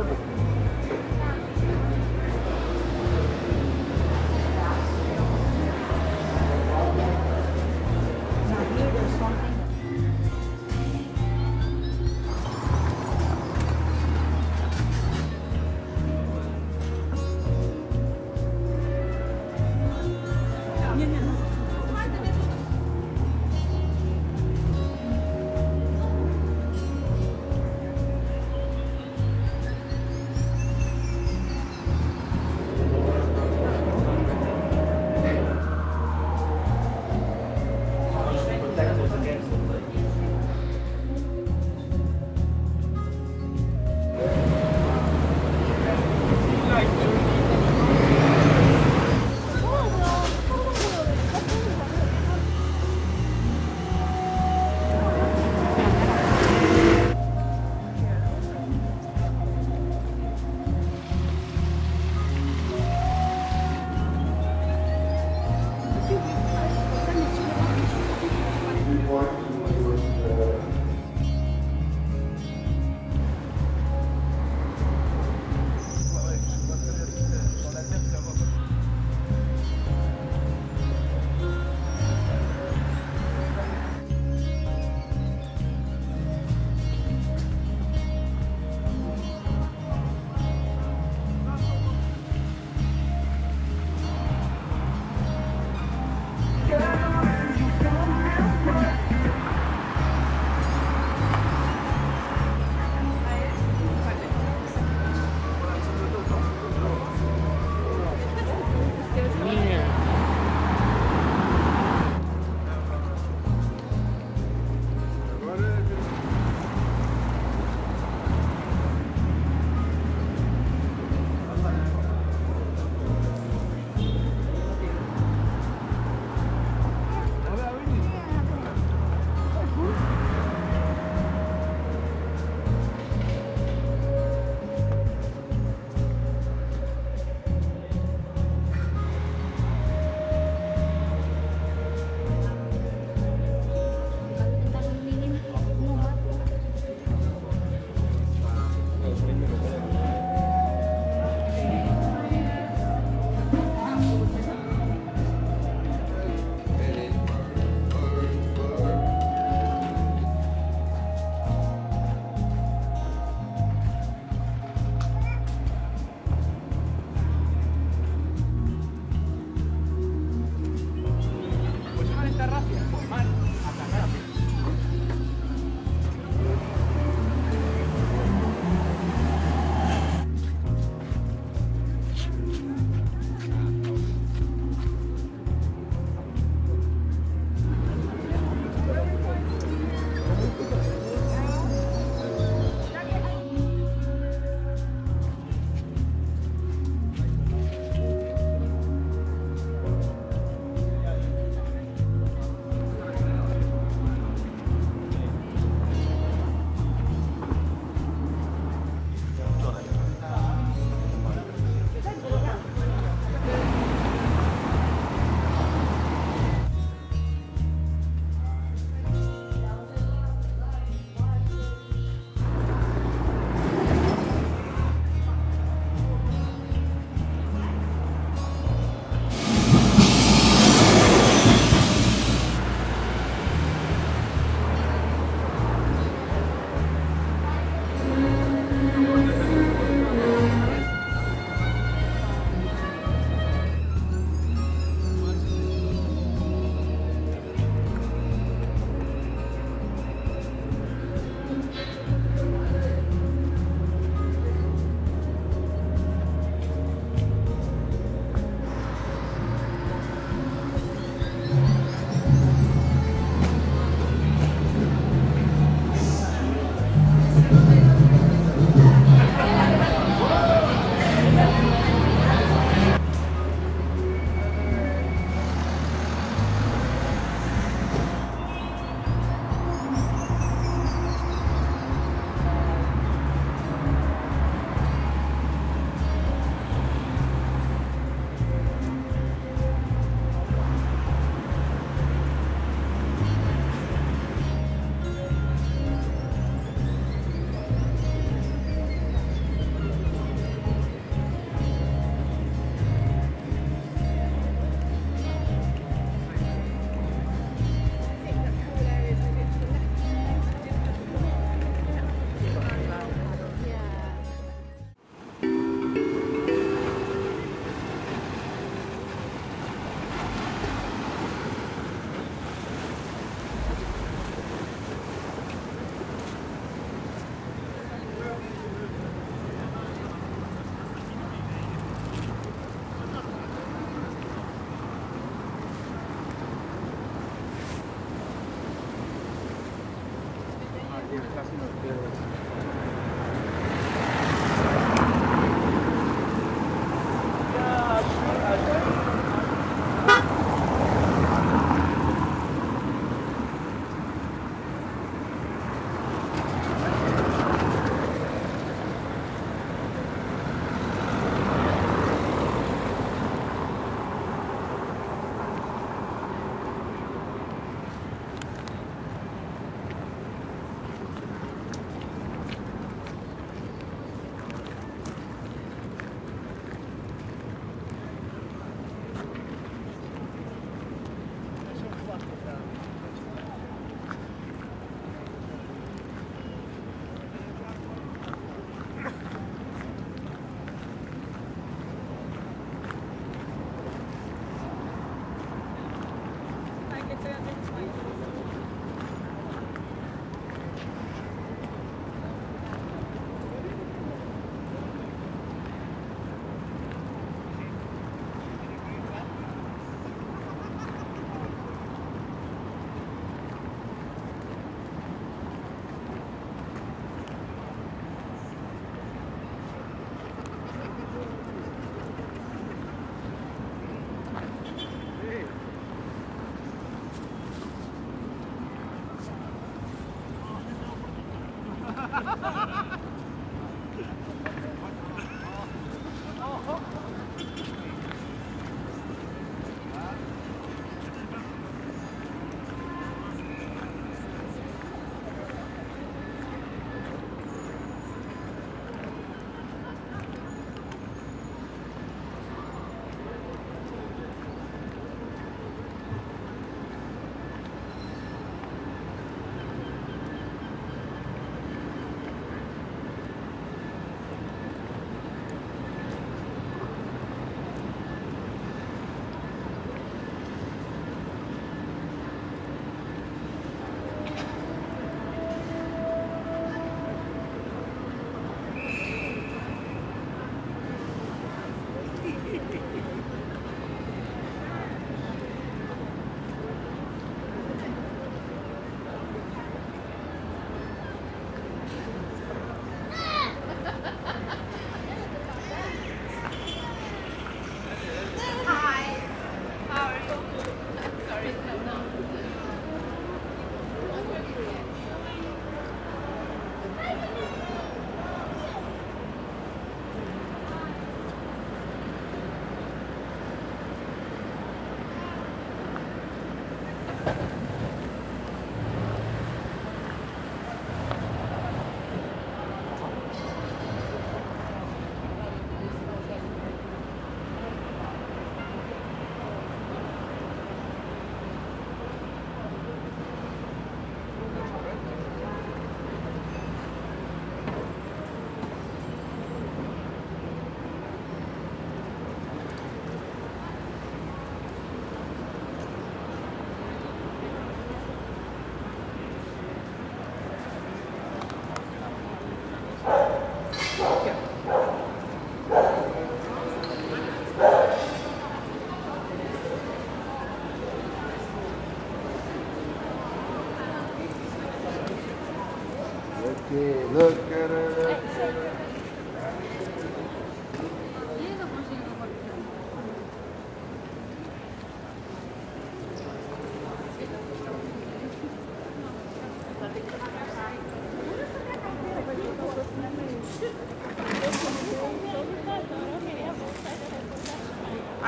автобус.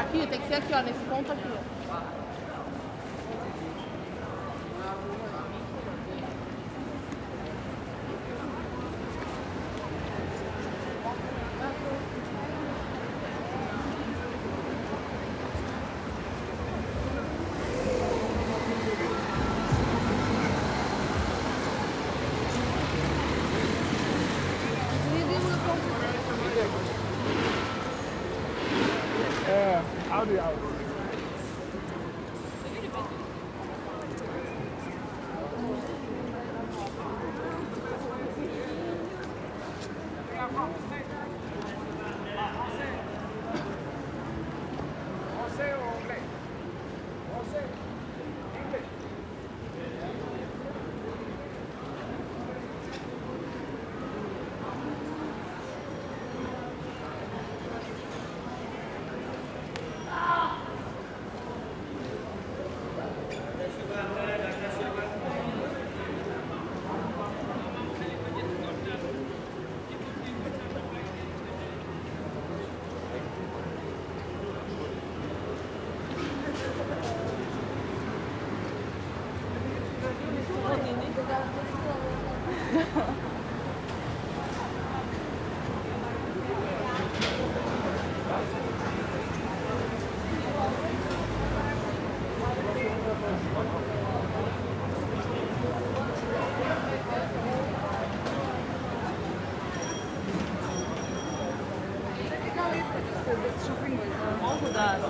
Aqui, tem que ser aqui, ó, nesse ponto aqui.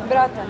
Брата.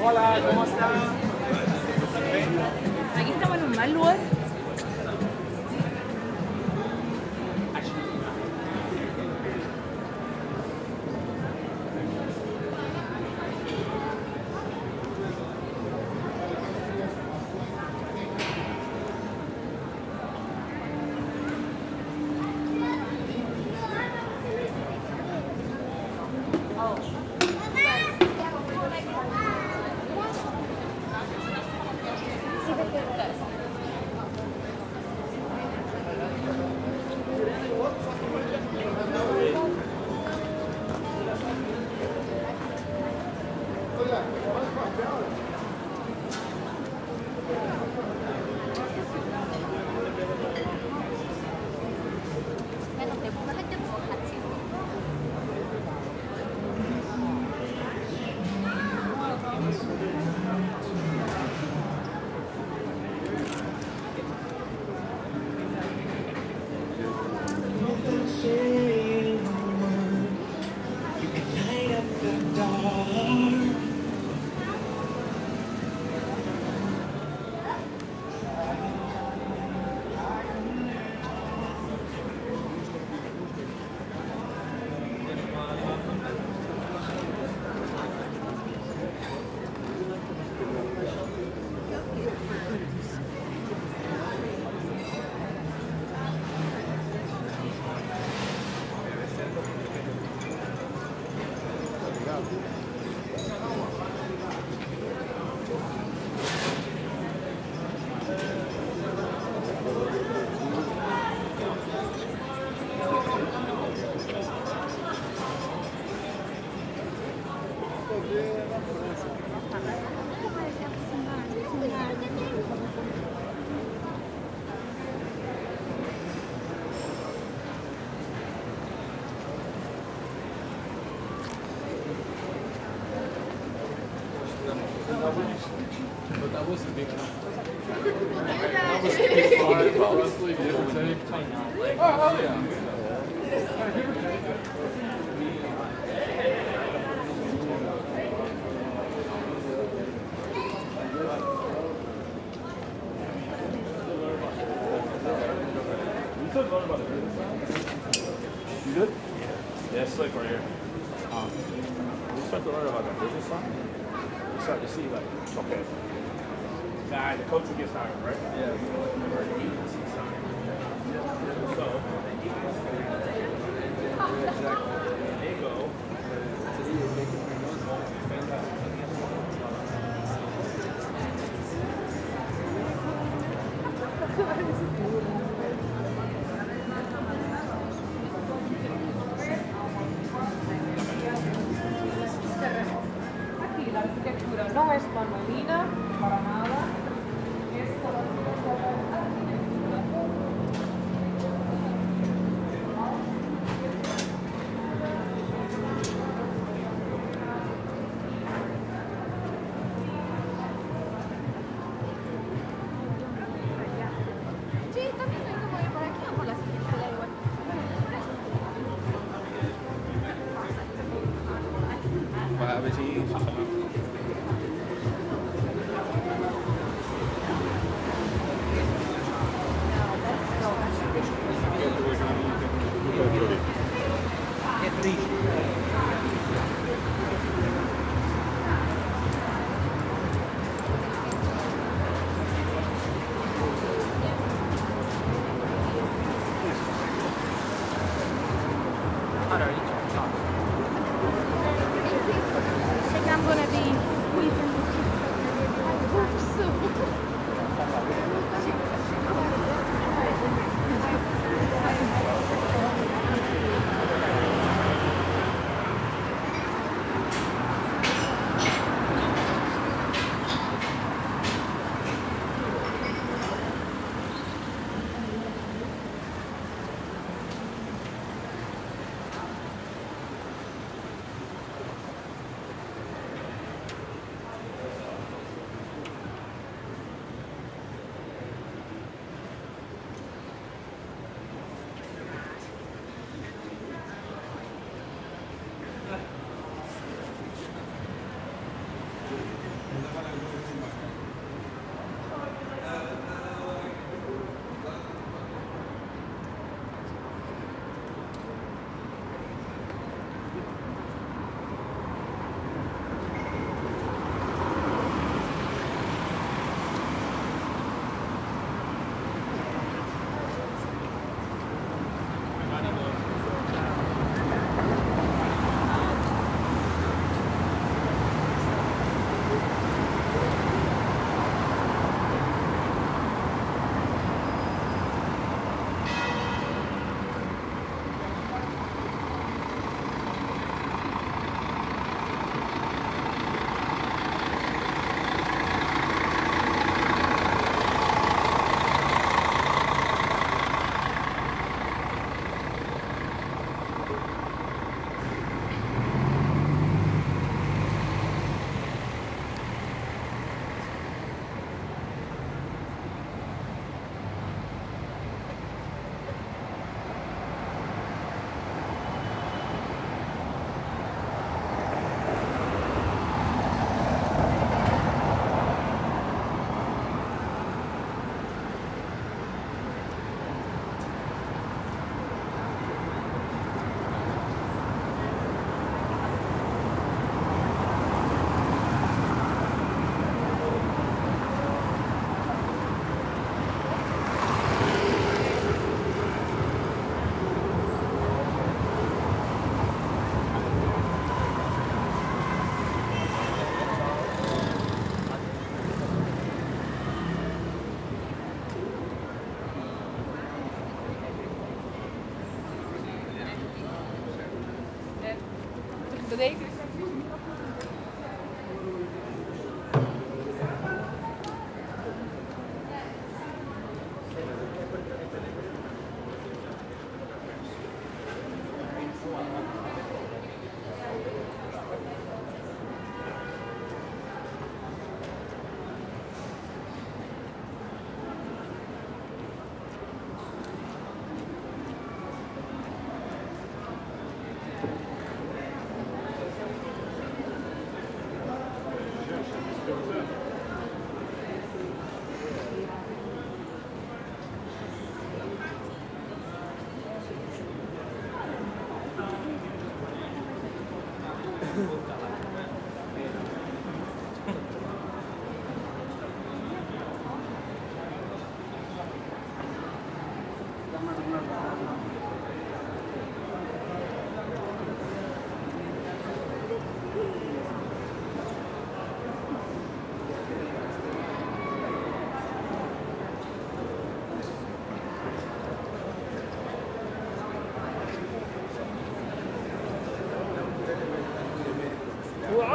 Hola, ¿cómo están? Aquí estamos en un mal lugar. Roughly, give or take. Oh, yeah. You good? Yeah, it's like right here. We start to learn about that business side. We start to see, like, okay. Nah, the coach gets hired, right? Yeah. Or the agency side. So, they go. No es manualina para nada, es para la arquitectura. Sí, también tengo que ir para aquí, amo la arquitectura igual. Para ver si...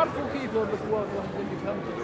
powerful people that was on the independence.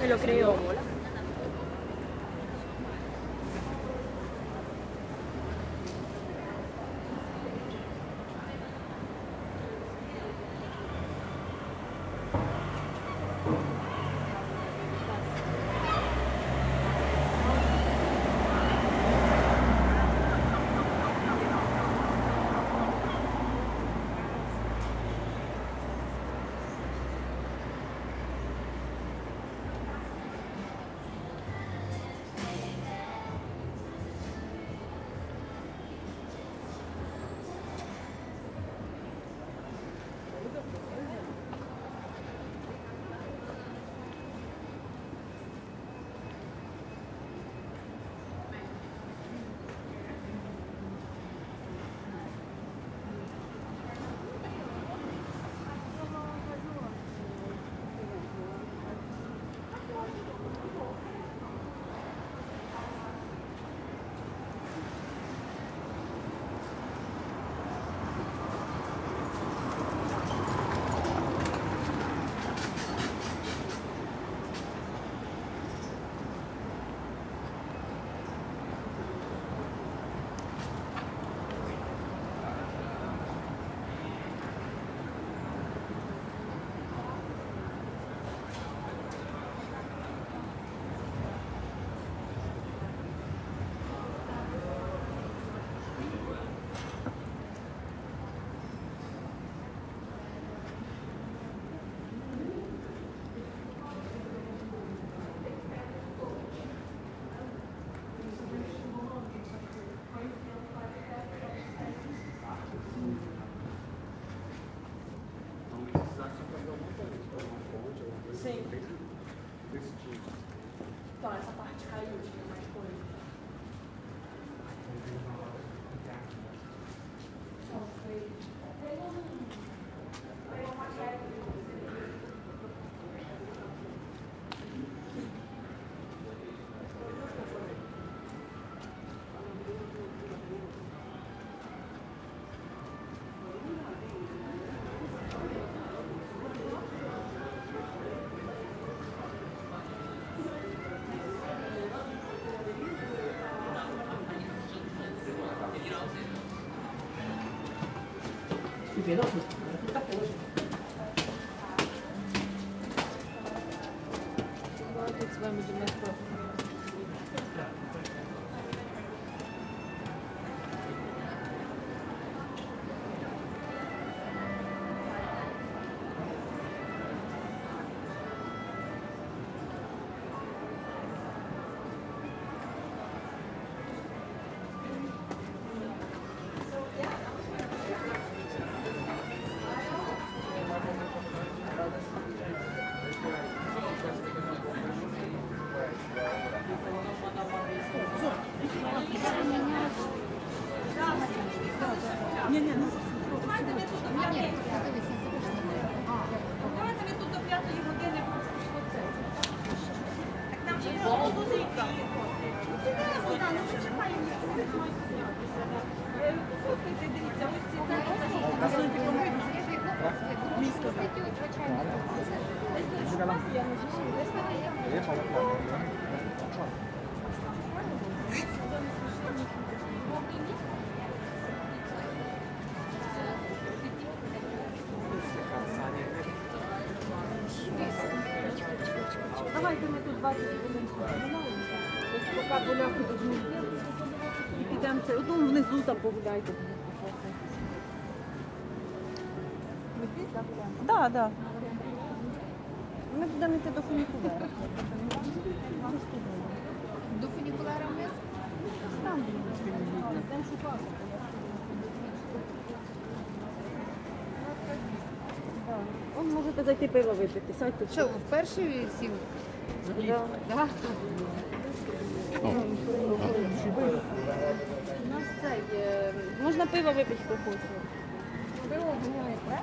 Me lo creo. sempre. Então, essa parte caiu, tinha mais coisa. Então, foi... Tem uma maquete de você. Там погуляйте. Ми здесь, да, гуляємо? Да, да. Ми будемо йти до фунікулера. До фунікулера вниз? Там. Там шукати. Вон можете зайти пиво випити. Що, вперше сів? Так. У нас це є... Можна пиво випити, хто хоче. Пиво обмінює, так?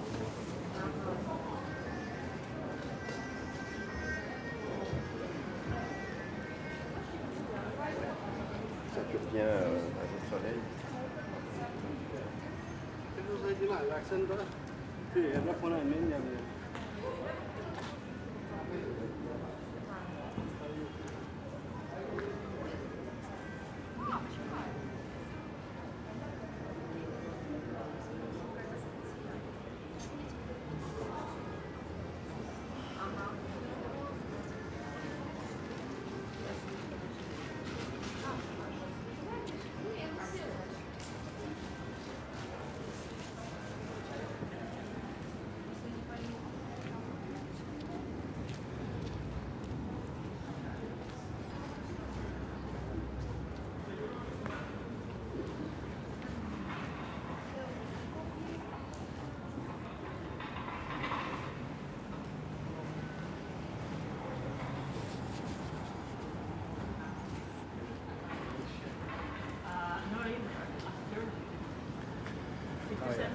Bien à votre soleil. C'est vous avez dit mal, l'accent de là. Puis elle va prendre un mine, il y avait... Gracias.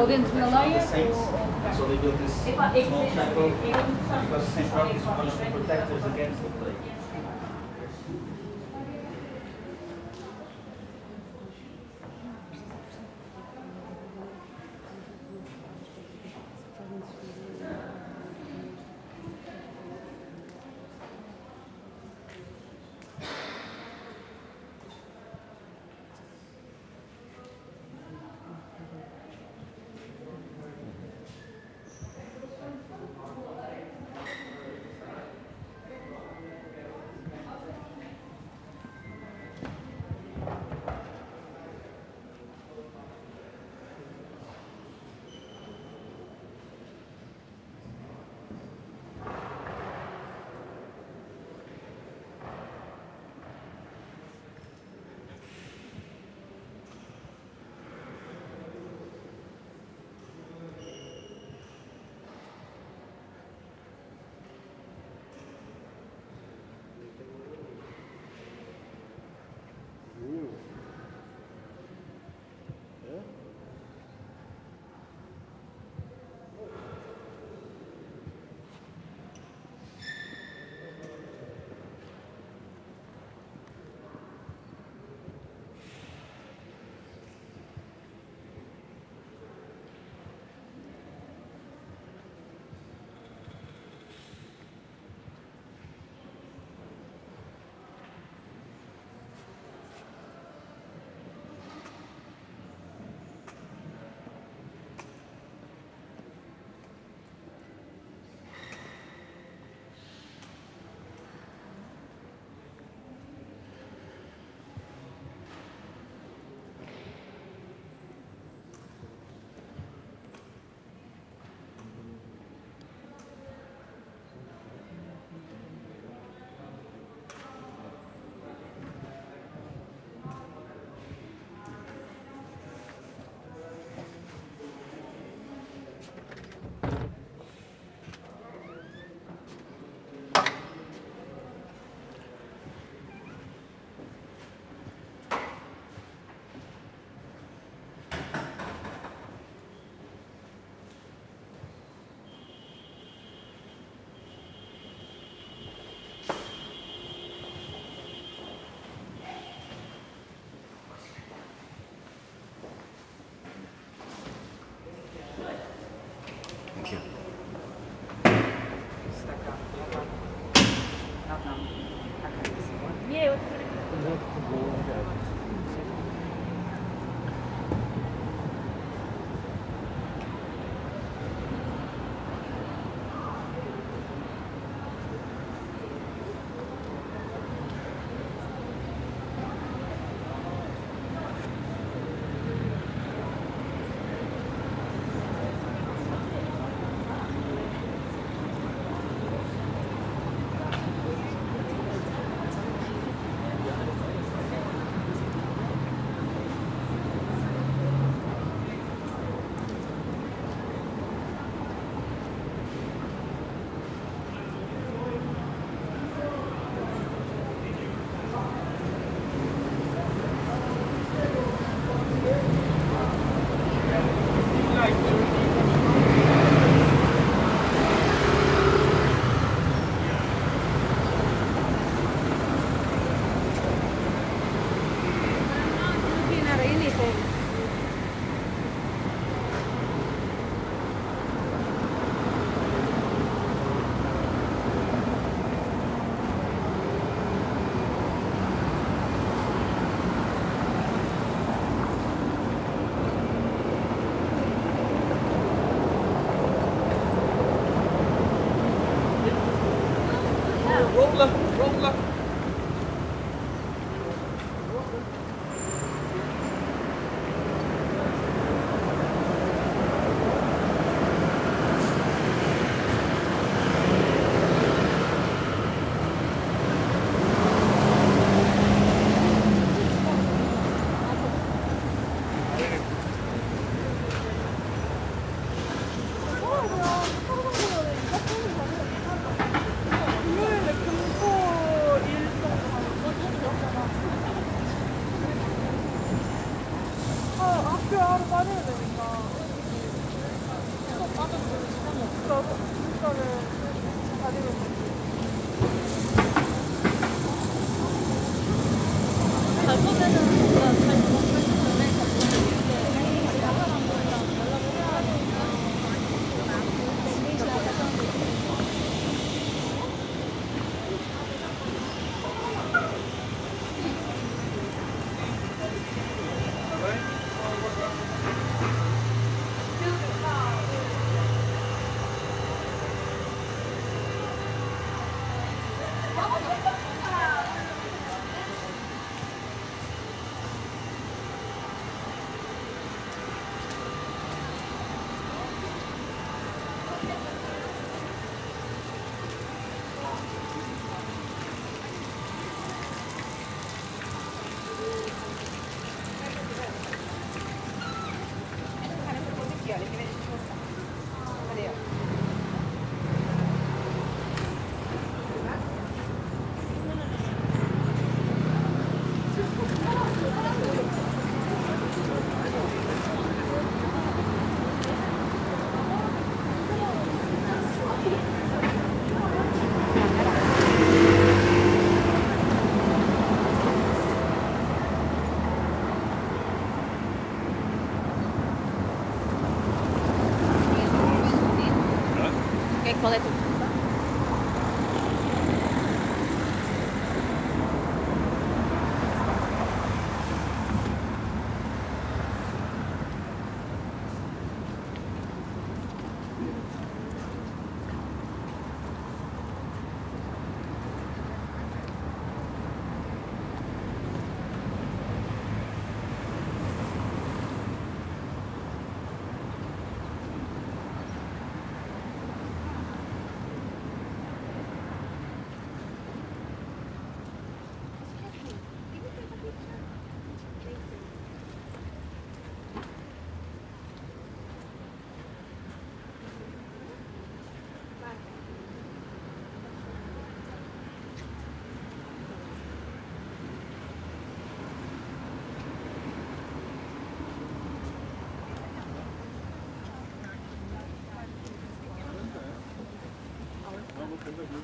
Odin Himalaya? So they built this small chapel because these mountains are supposed to protect us against the plague. Qual é a tua pergunta?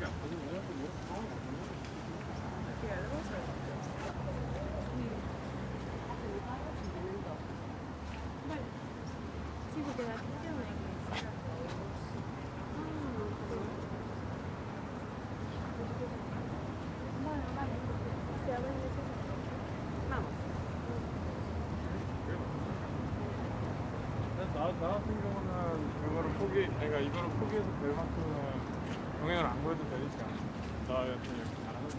나 같은 경우는 그거를 포기, 내가 이거를 포기해서 될 만큼은 영향을 안 보여도 되니까 나 같은 경우는 잘하는 거지.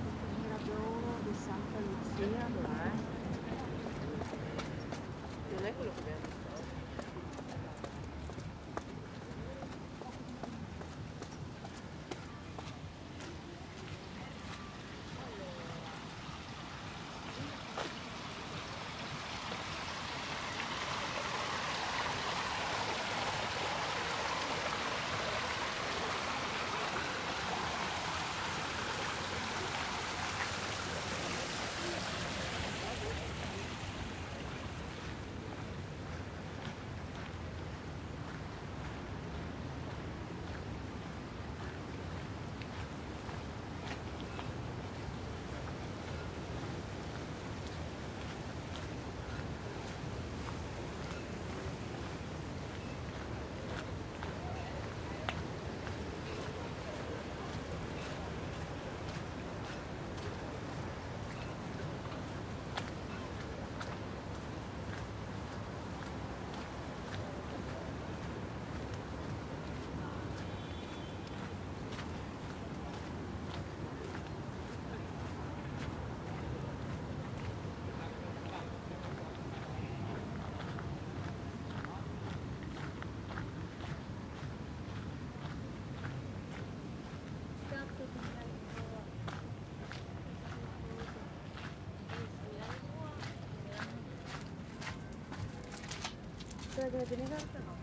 ¿Pero que le tiene carta? No.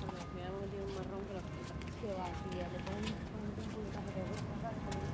Bueno, me ha metido un marrón con la fruta. Que va, si ya le ponen un poco de café de vuelta, ¿sabes?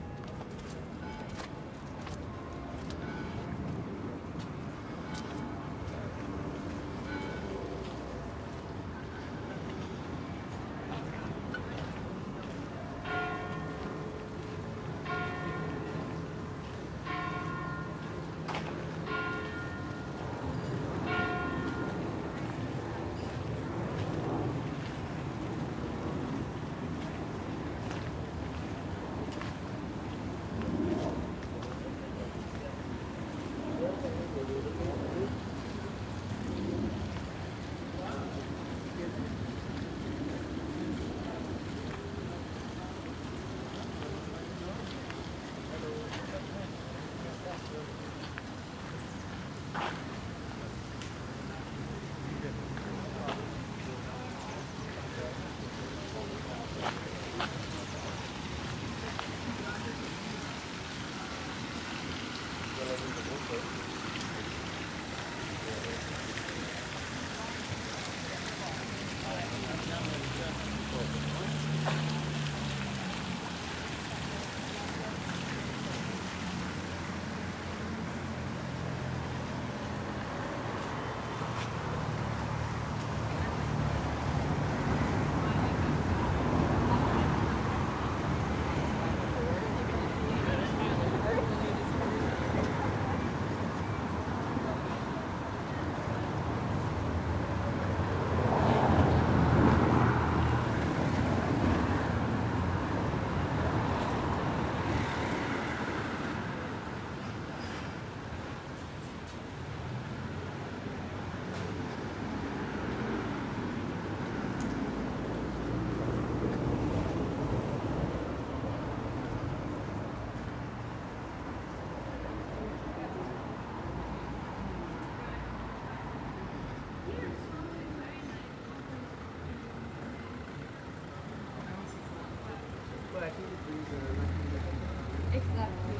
But I think it brings a exactly.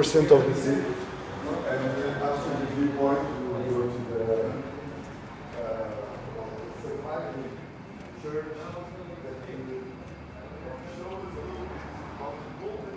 Percent of the city, and then after the viewpoint, we will go to the church that they will show us a little bit about the golden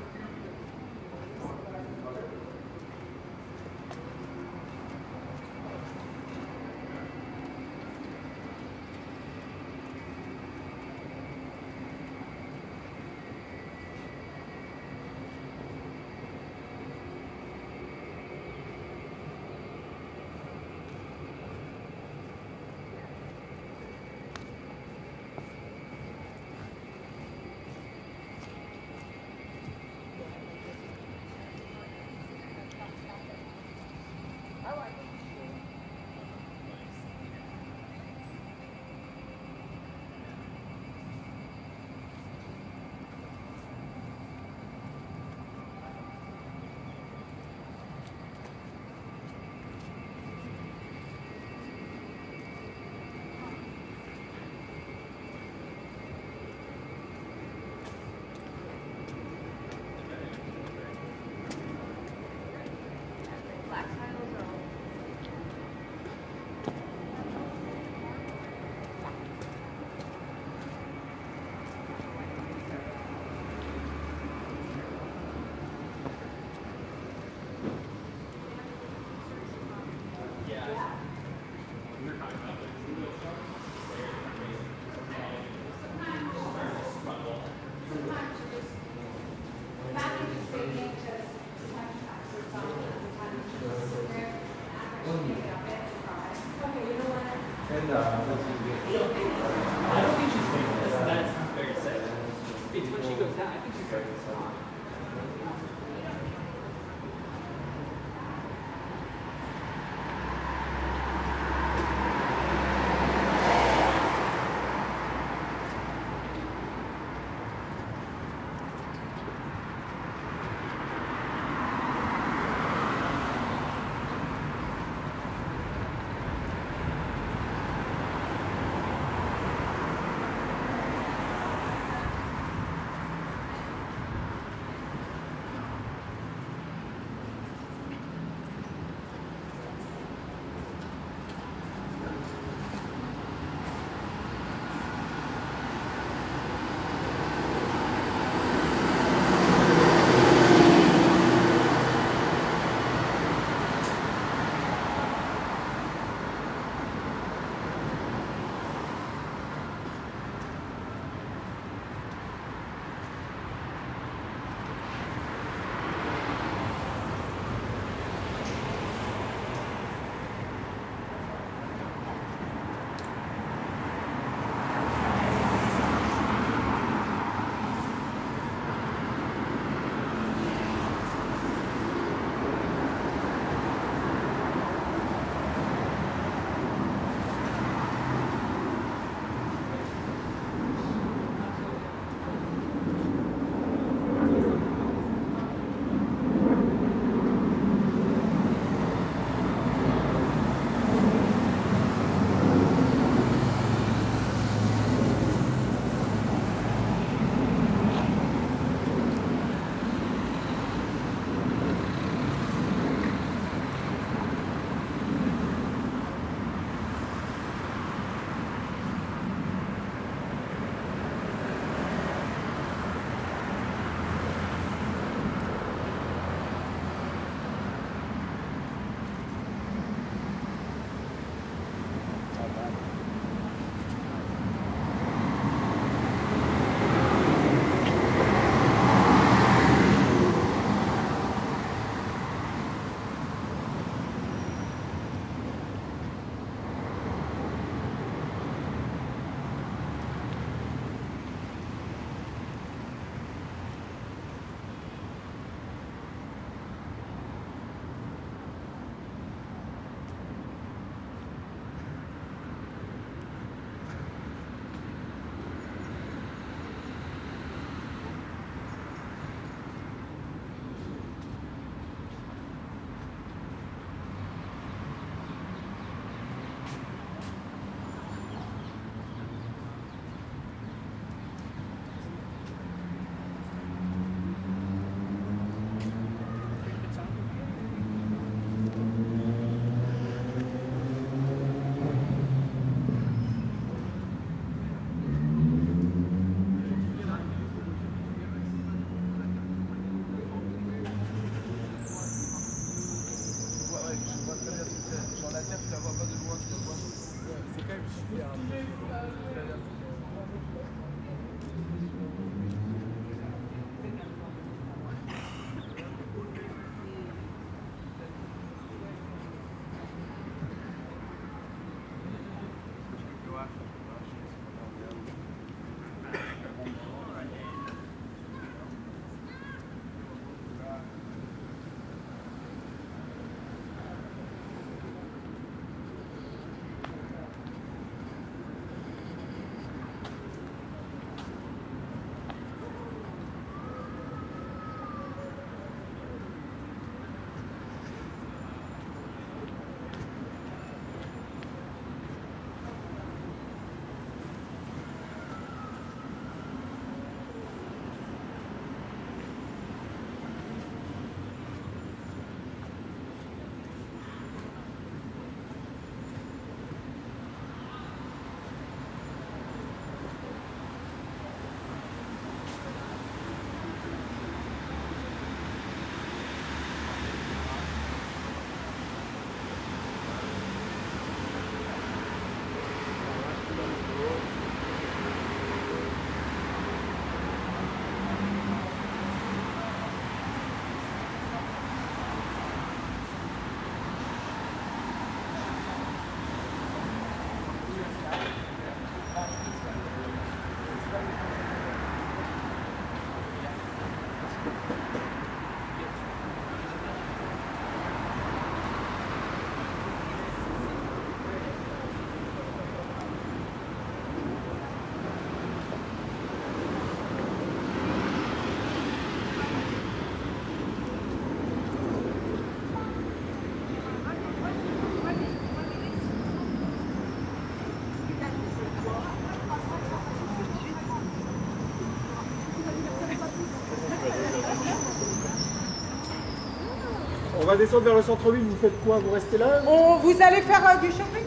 On va descendre vers le centre-ville, vous faites quoi? Vous restez là? Oh, vous allez faire du shopping?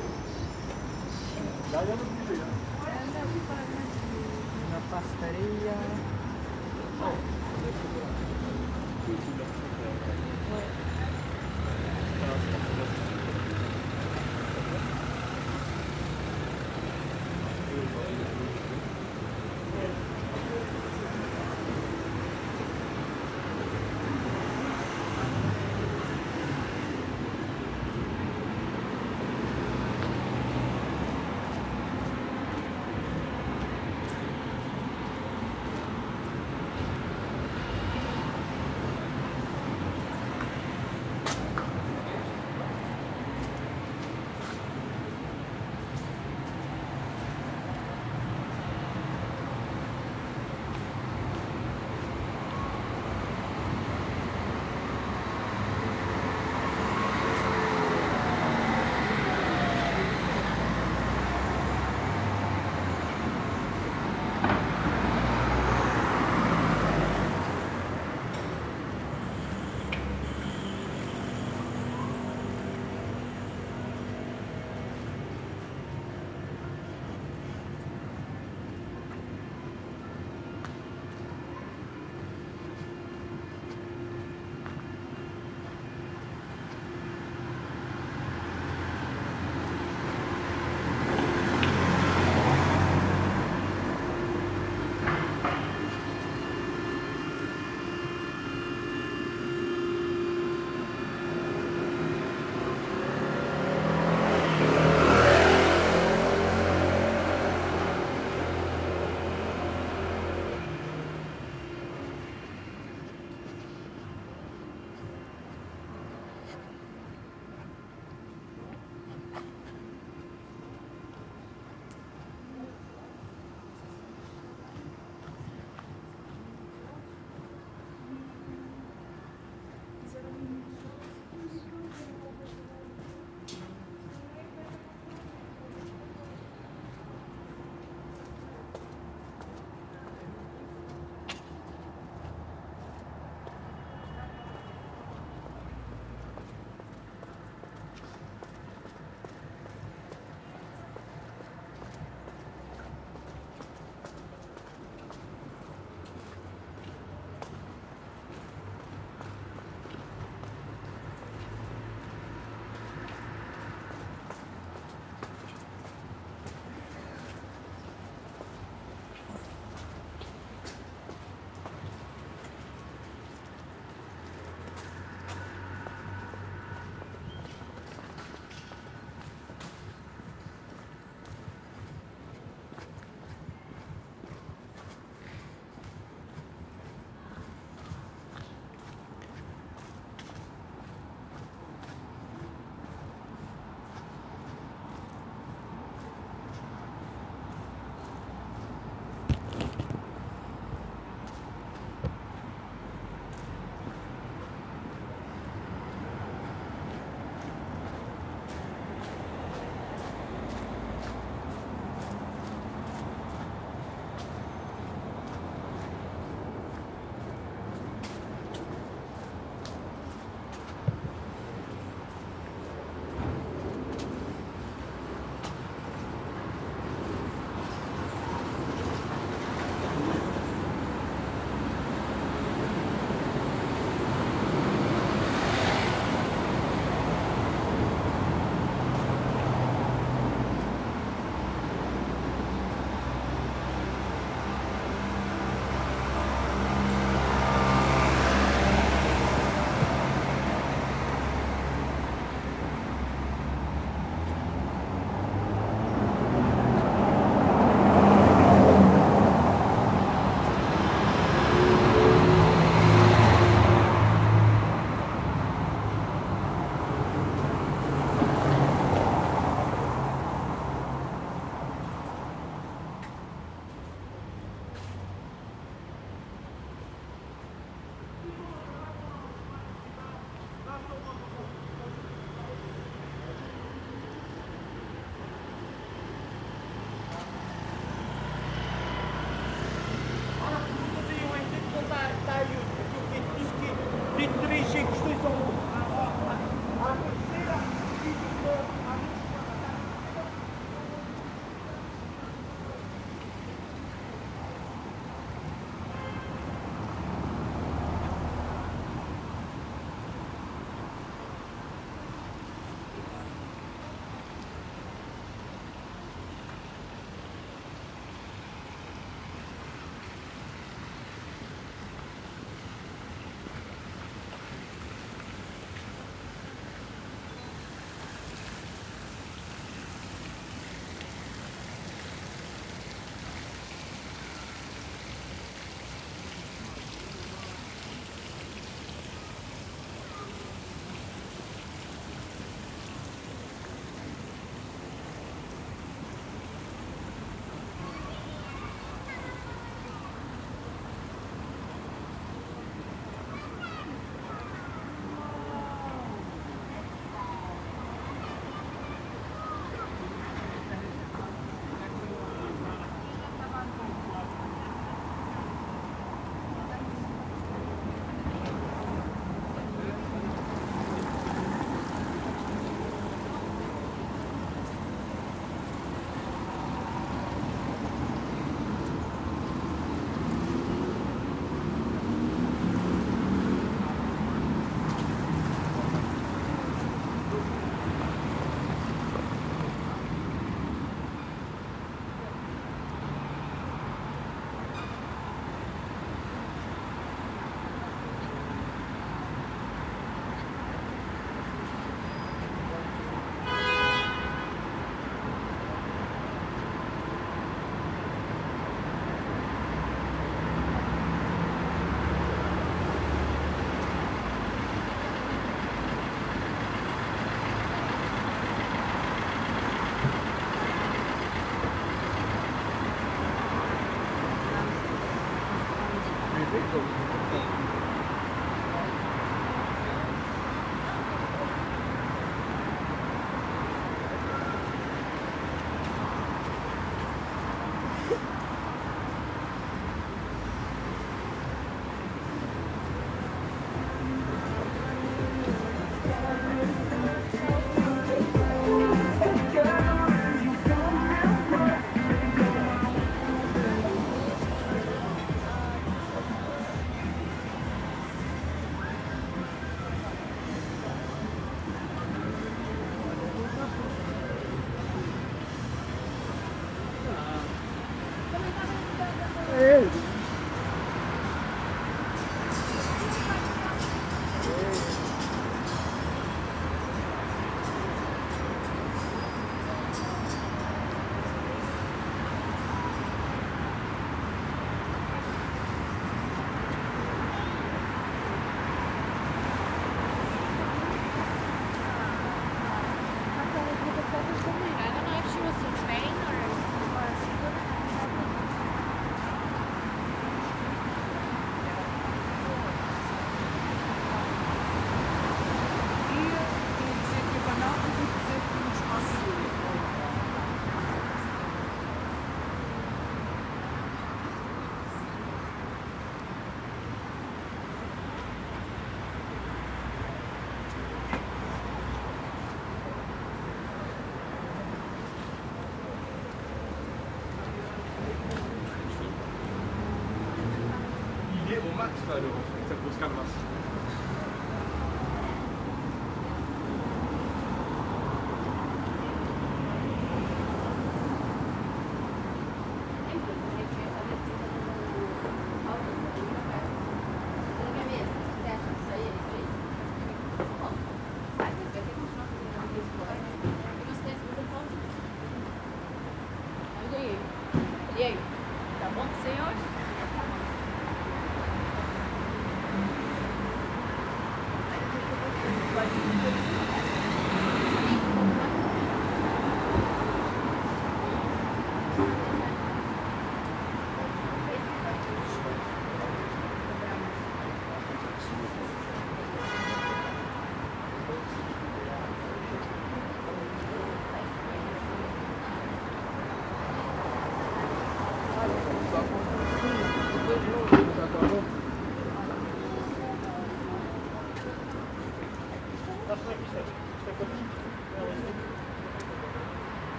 Là, rien de bouger, là. Una pastaria. Oh.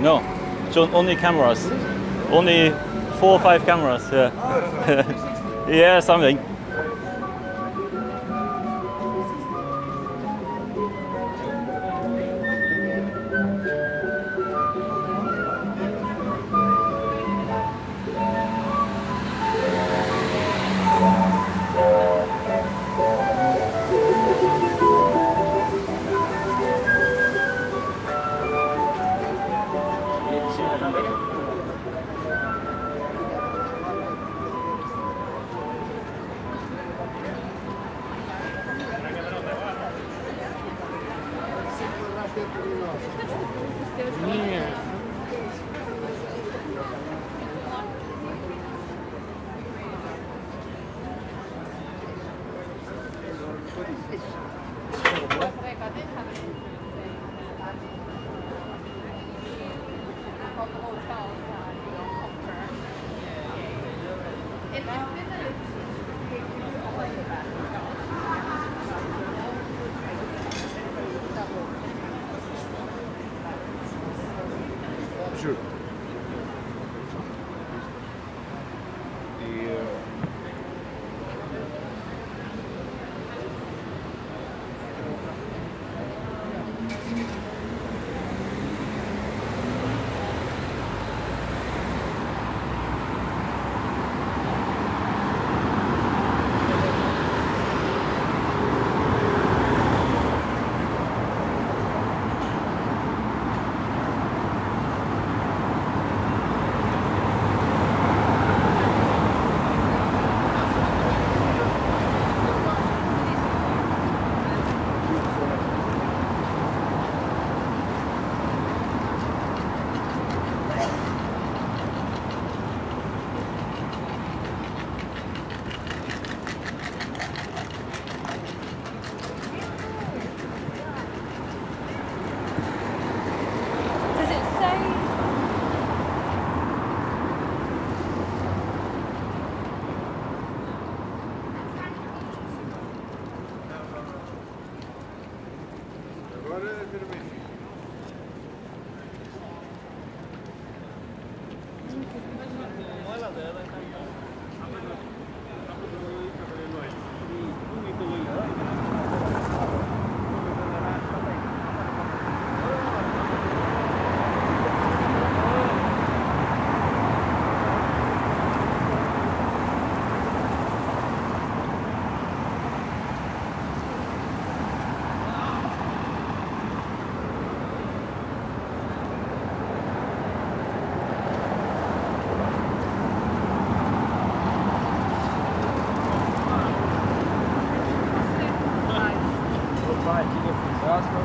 No, only cameras, only 4 or 5 cameras. Yeah, yeah, something. Padilha Fusasco.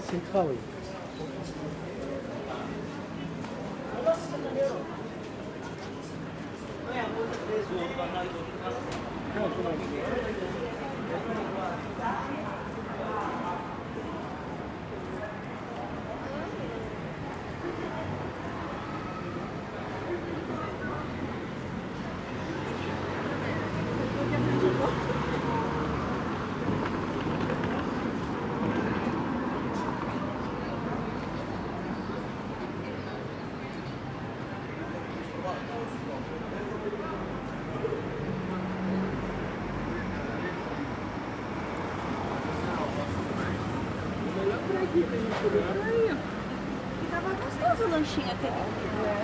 Central. E tava gostoso o lanchinho até. É.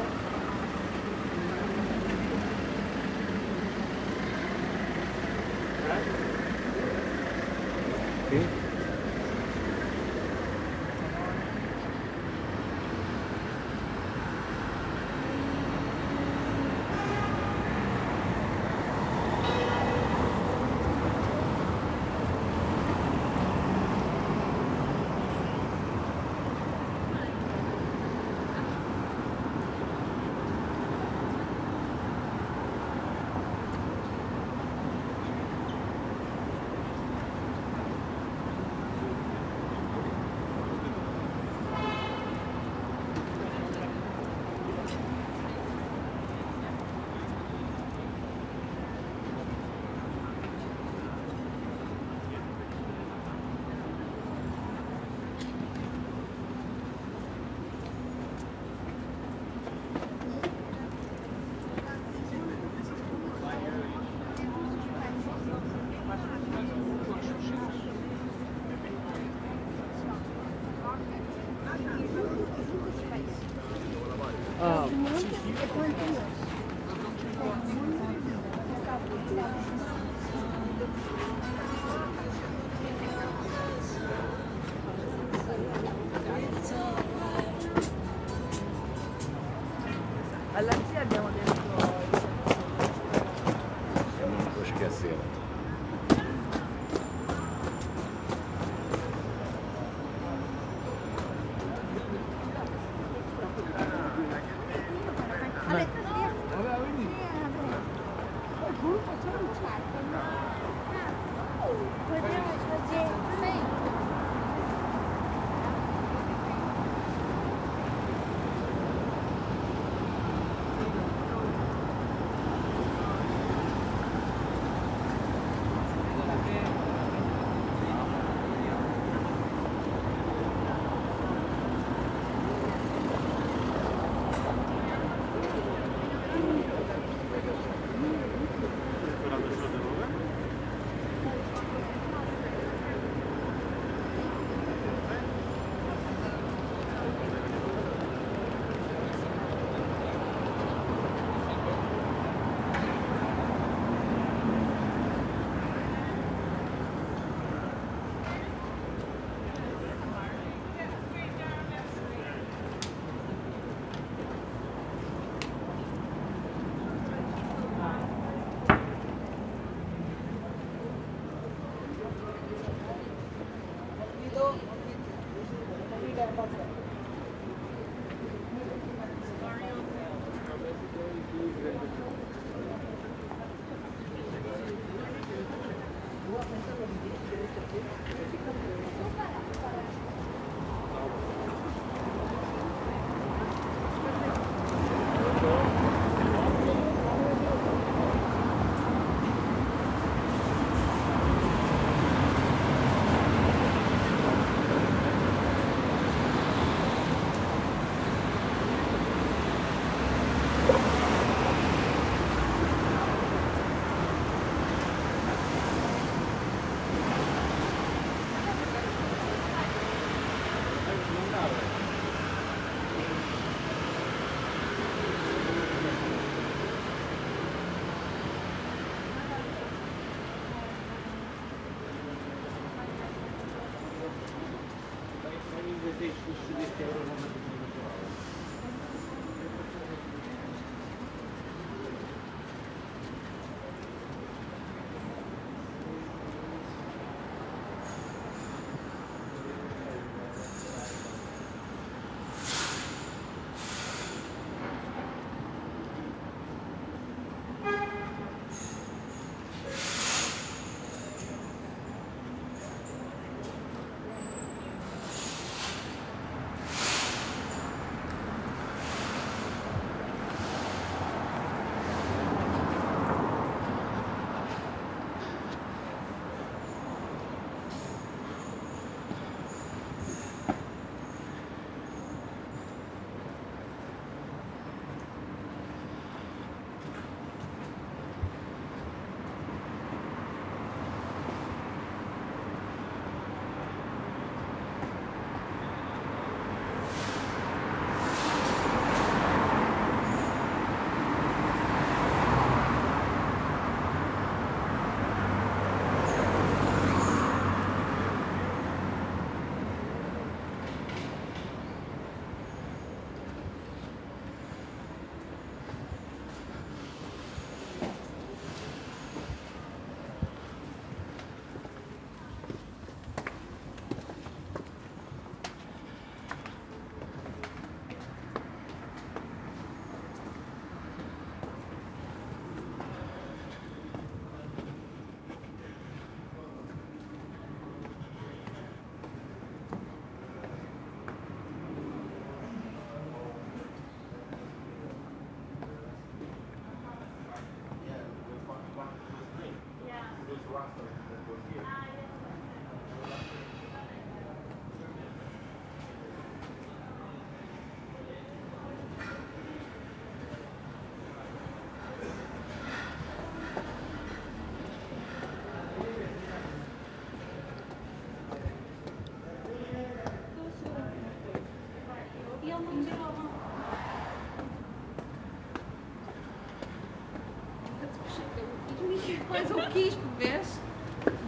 Mas o quispo, vês?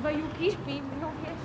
Veio o quispo e não vês?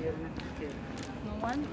наверное, хотели. No one?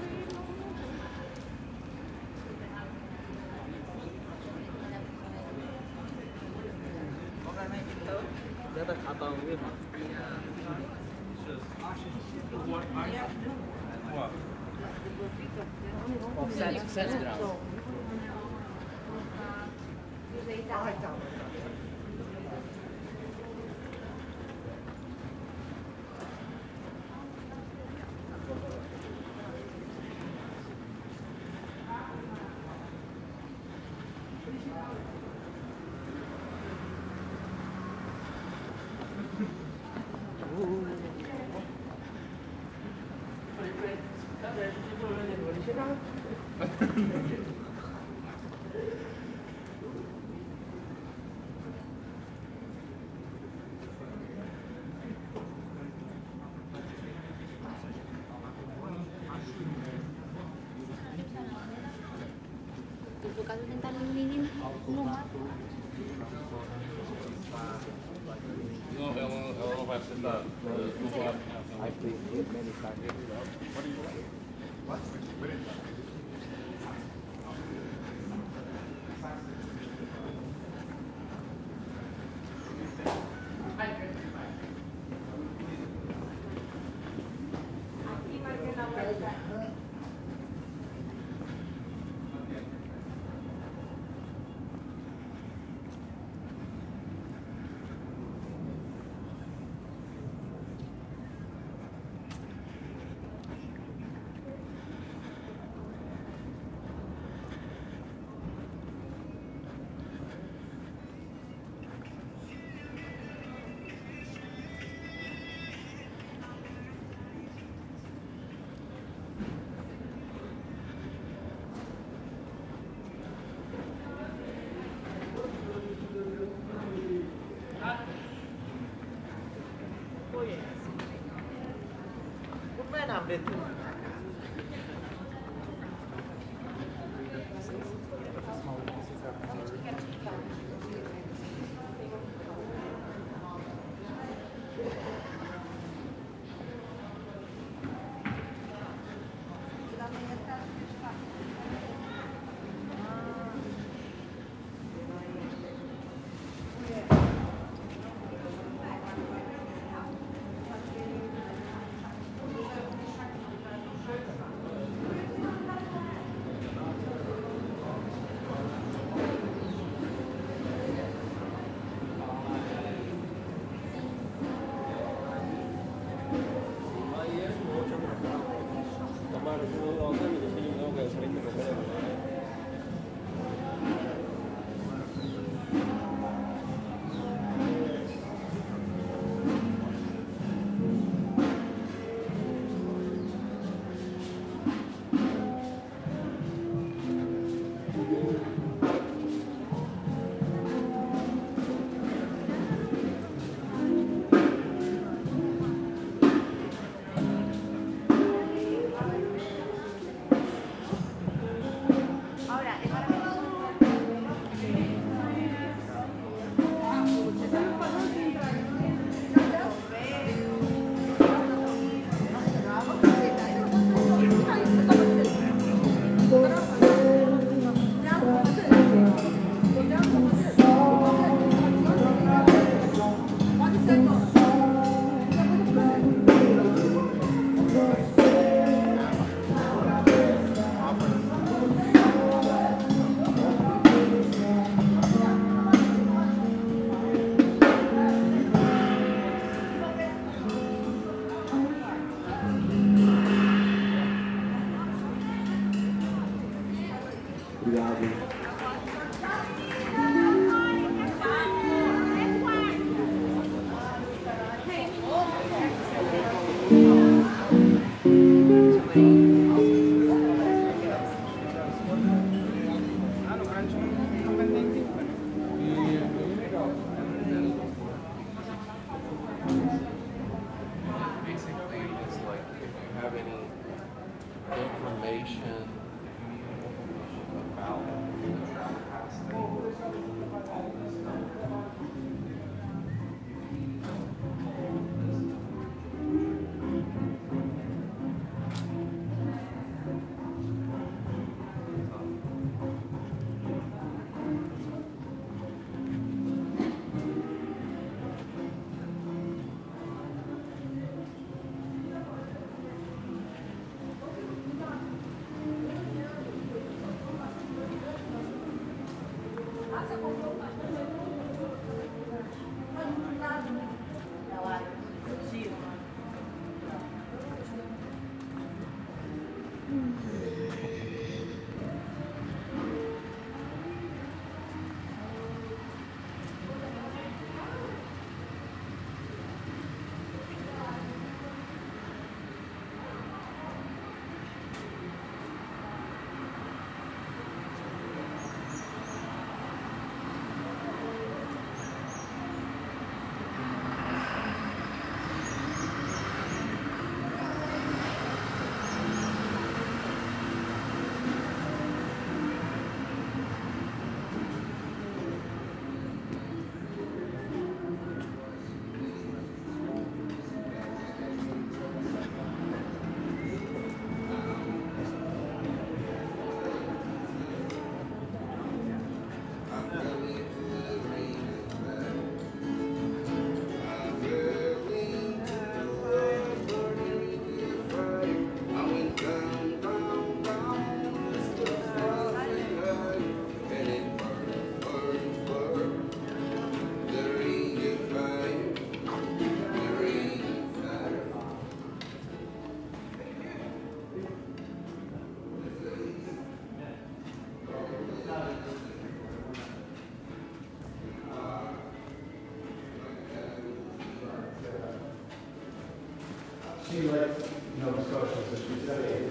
two lakes in Nova Scotia, which we studied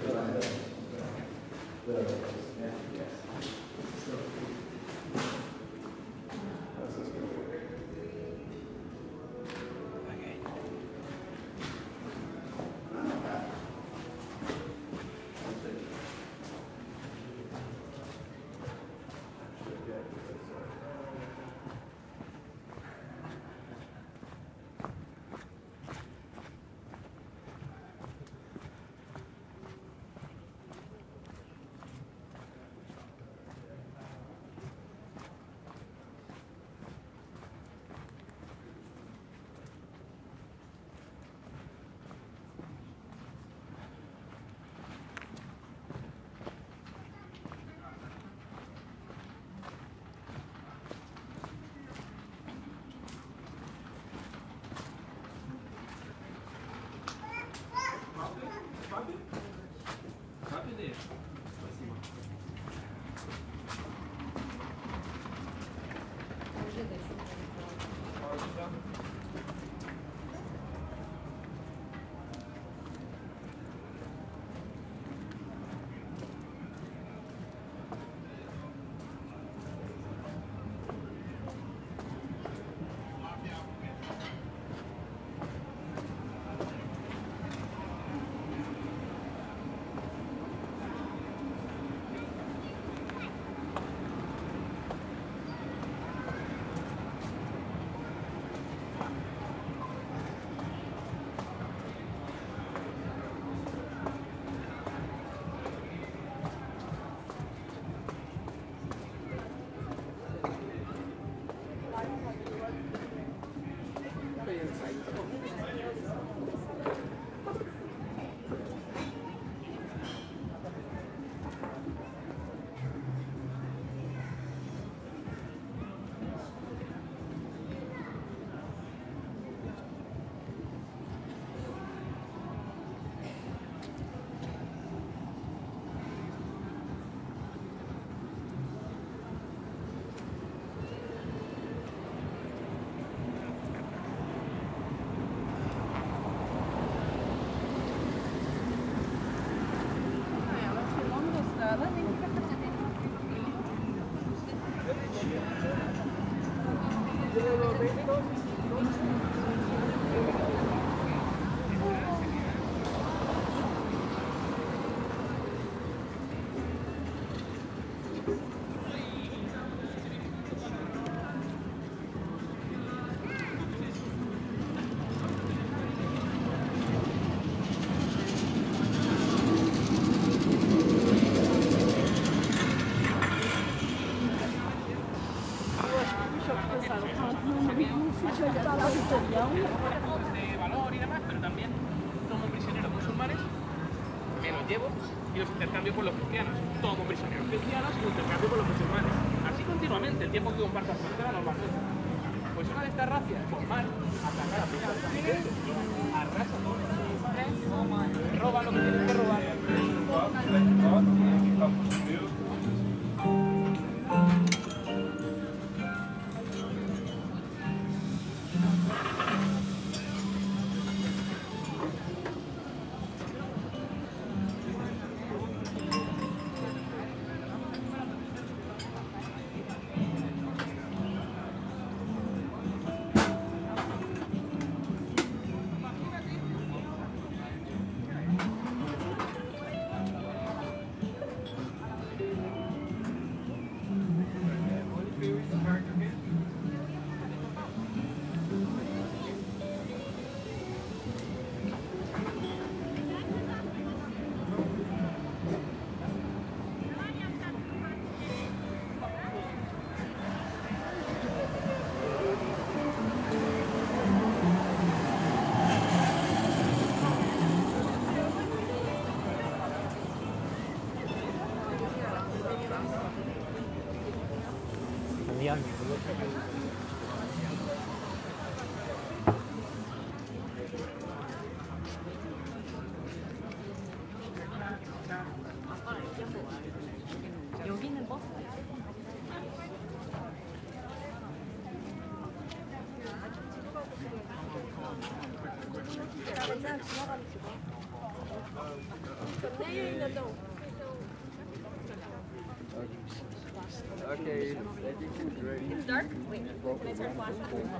Okay, I think it's ready. It's dark? Wait, can I turn flash on?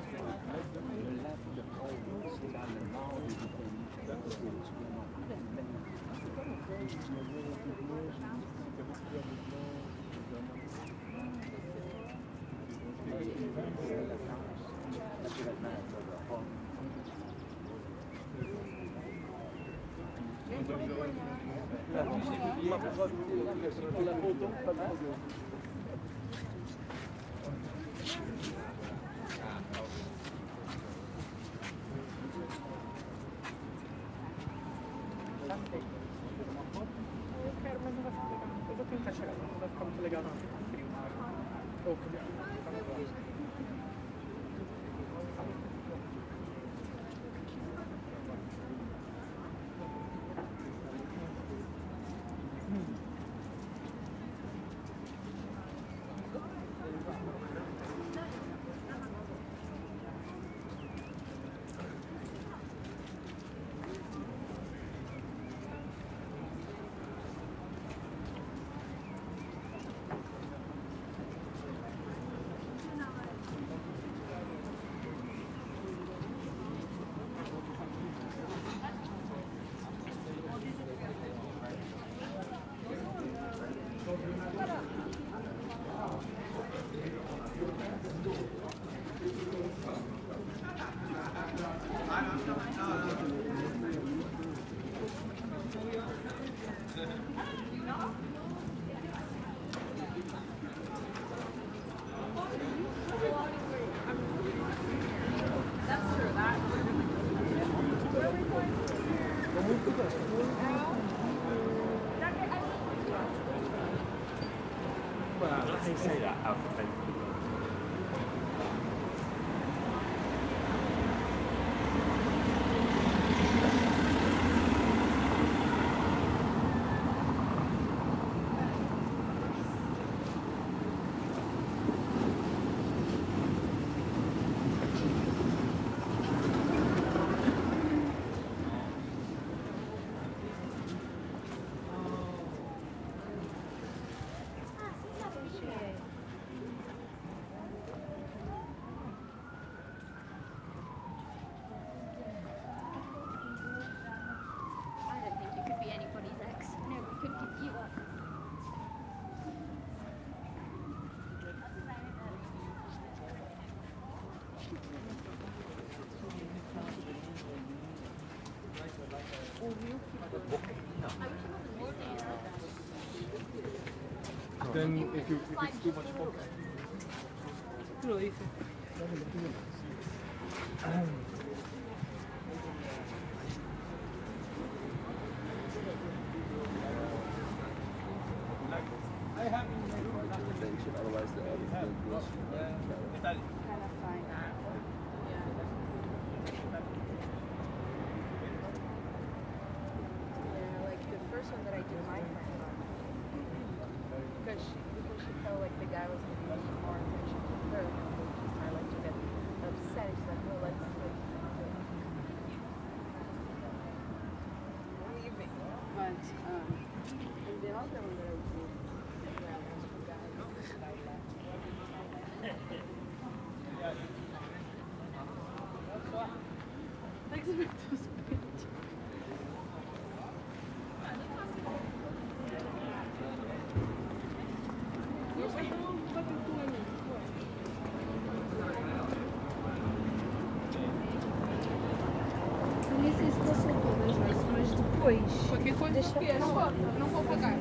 Say that out of faith. Then if it's too much focus. Really? I have attention, otherwise the other goes from Qualquer coisa que é, não vou pagar.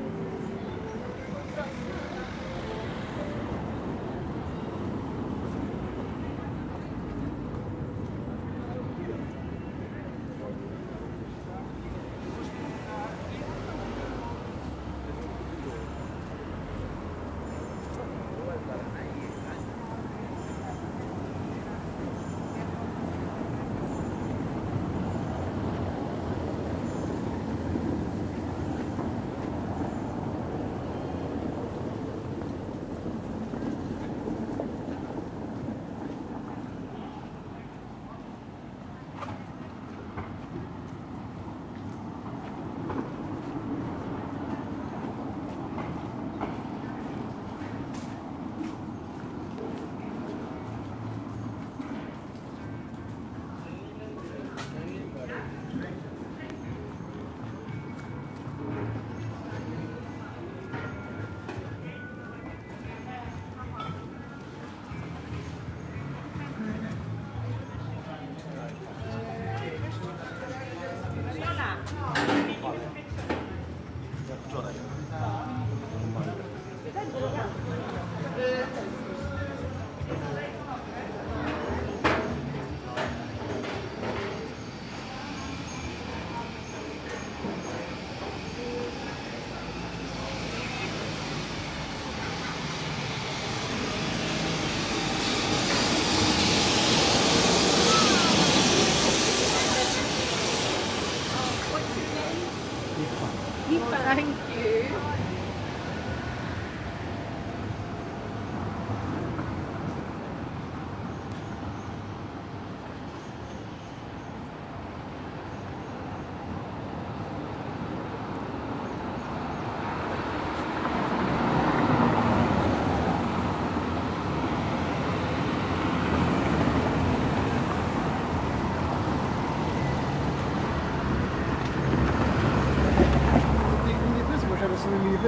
Thank you.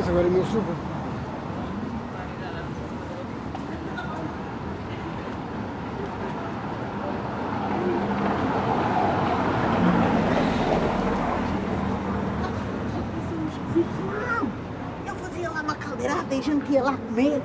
Заваренную супу. Eu fazia lá uma caldeirada e a gente ia lá comer.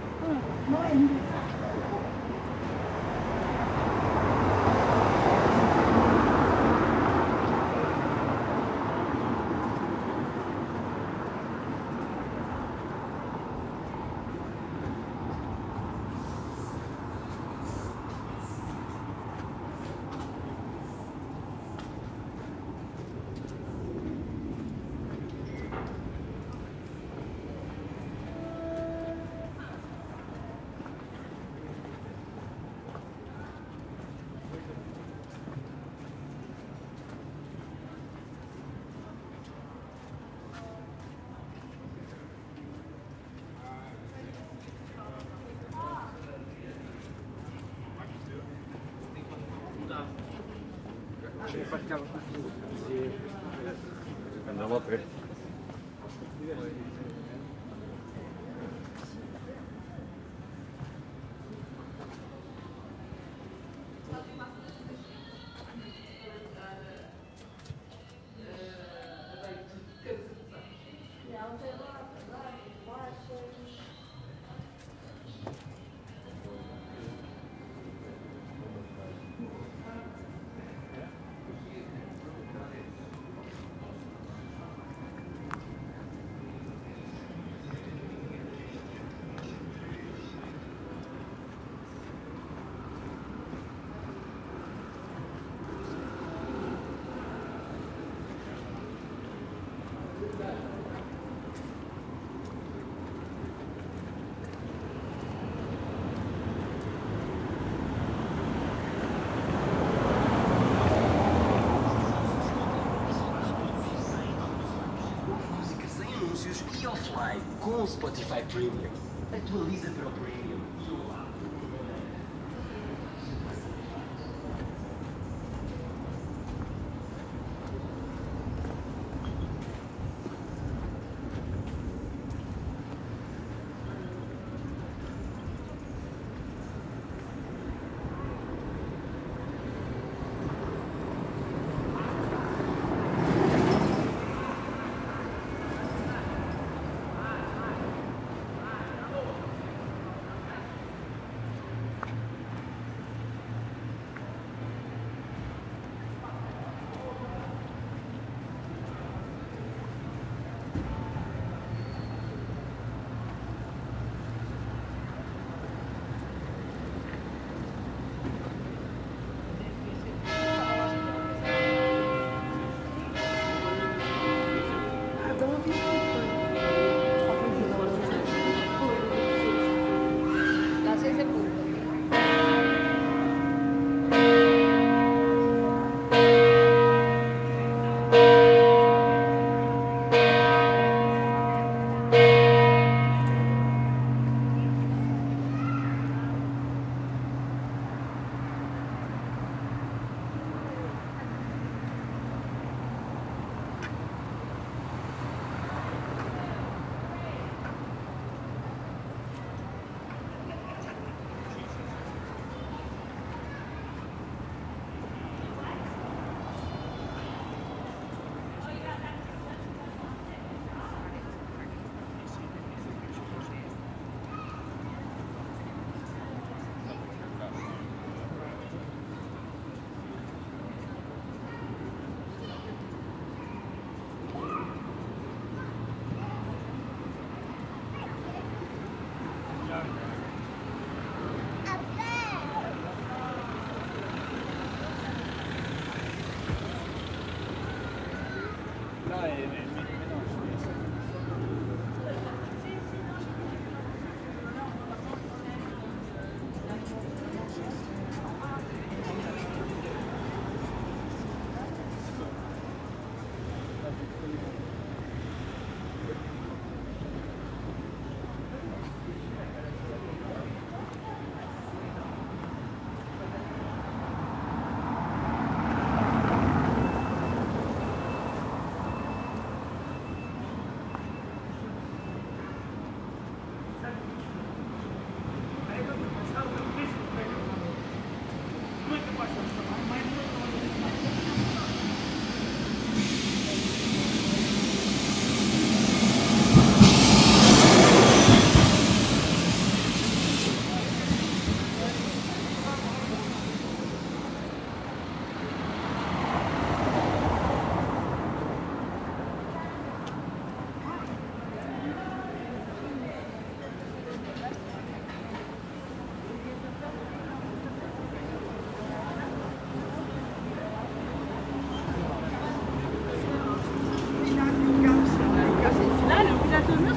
Она вот говорит. Com o Spotify Premium, atualiza para o Premium.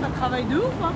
acá en de ouf, hein.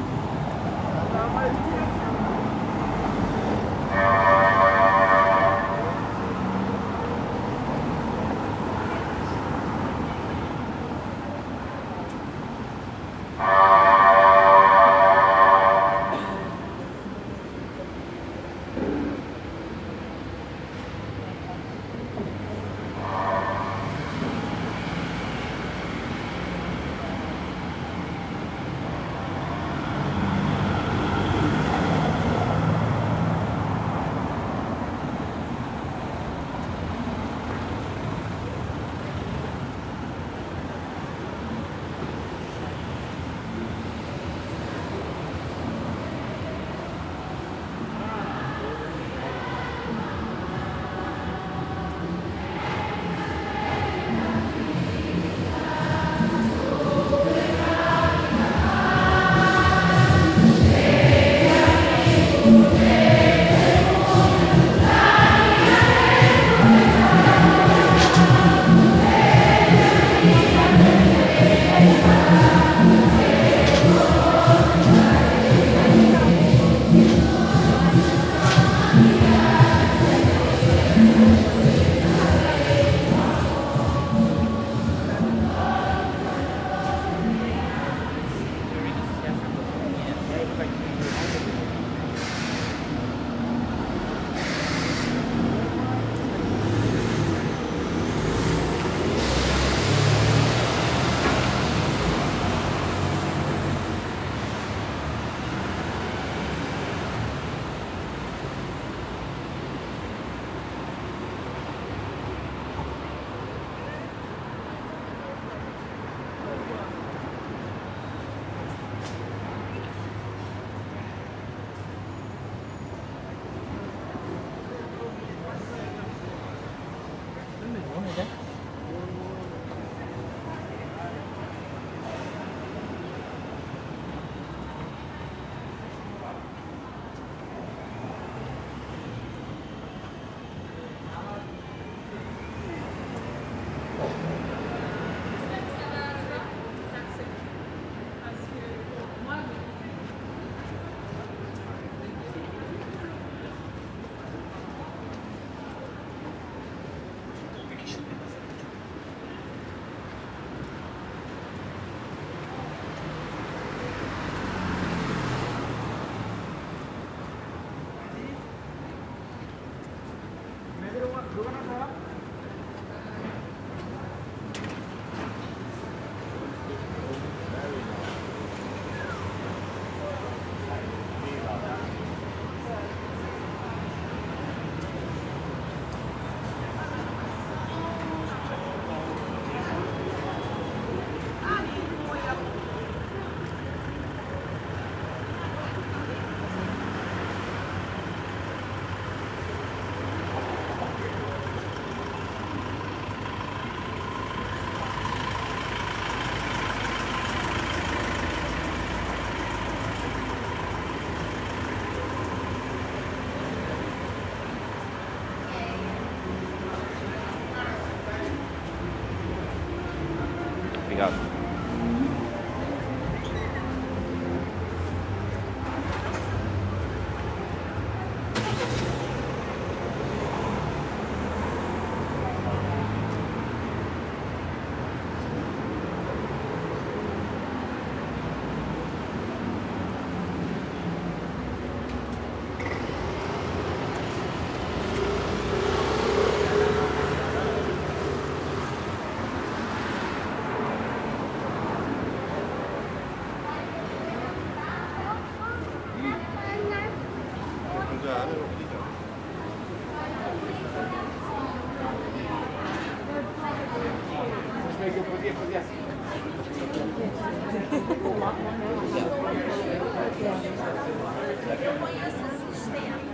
Obrigado. Eu conheço o sistema.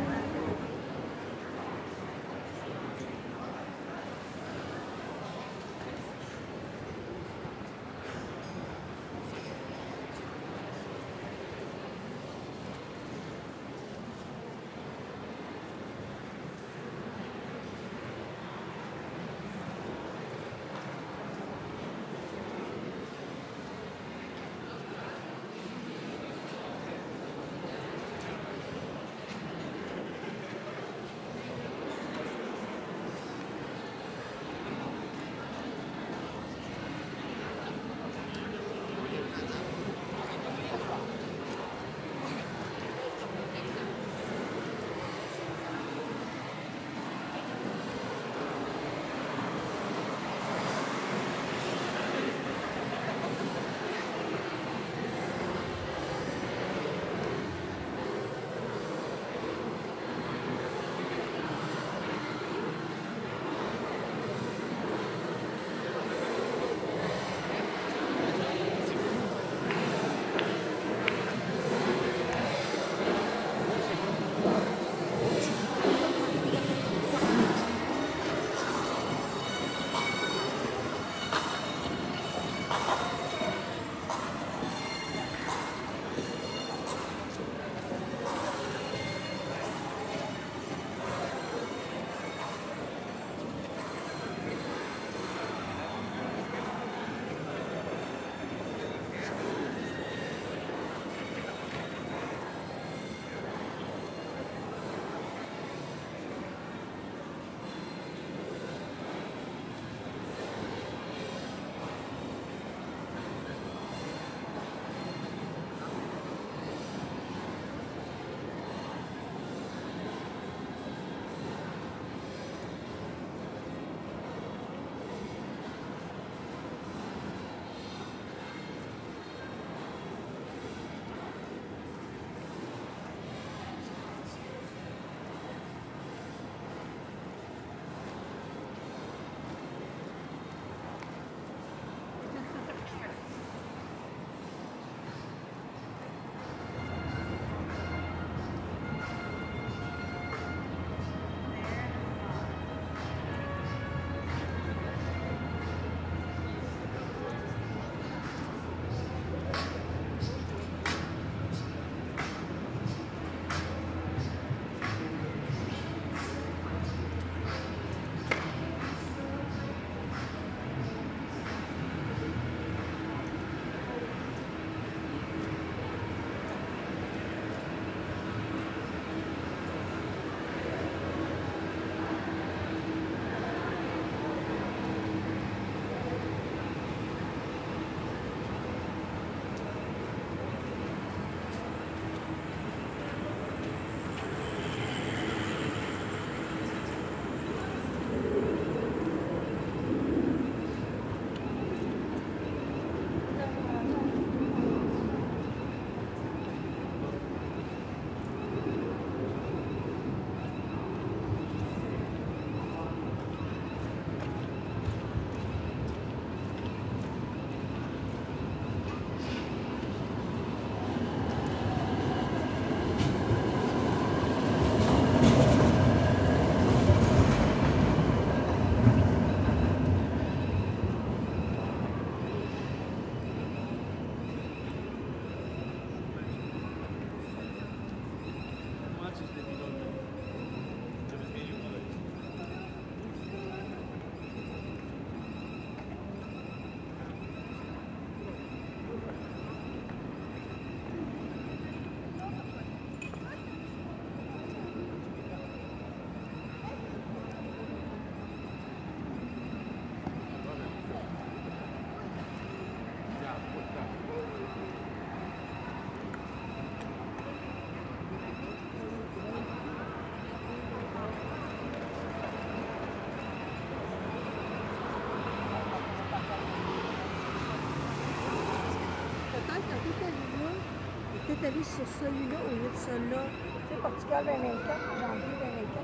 это висосолило улицало, c'est parce qu'à Veneta, j'en vis Veneta.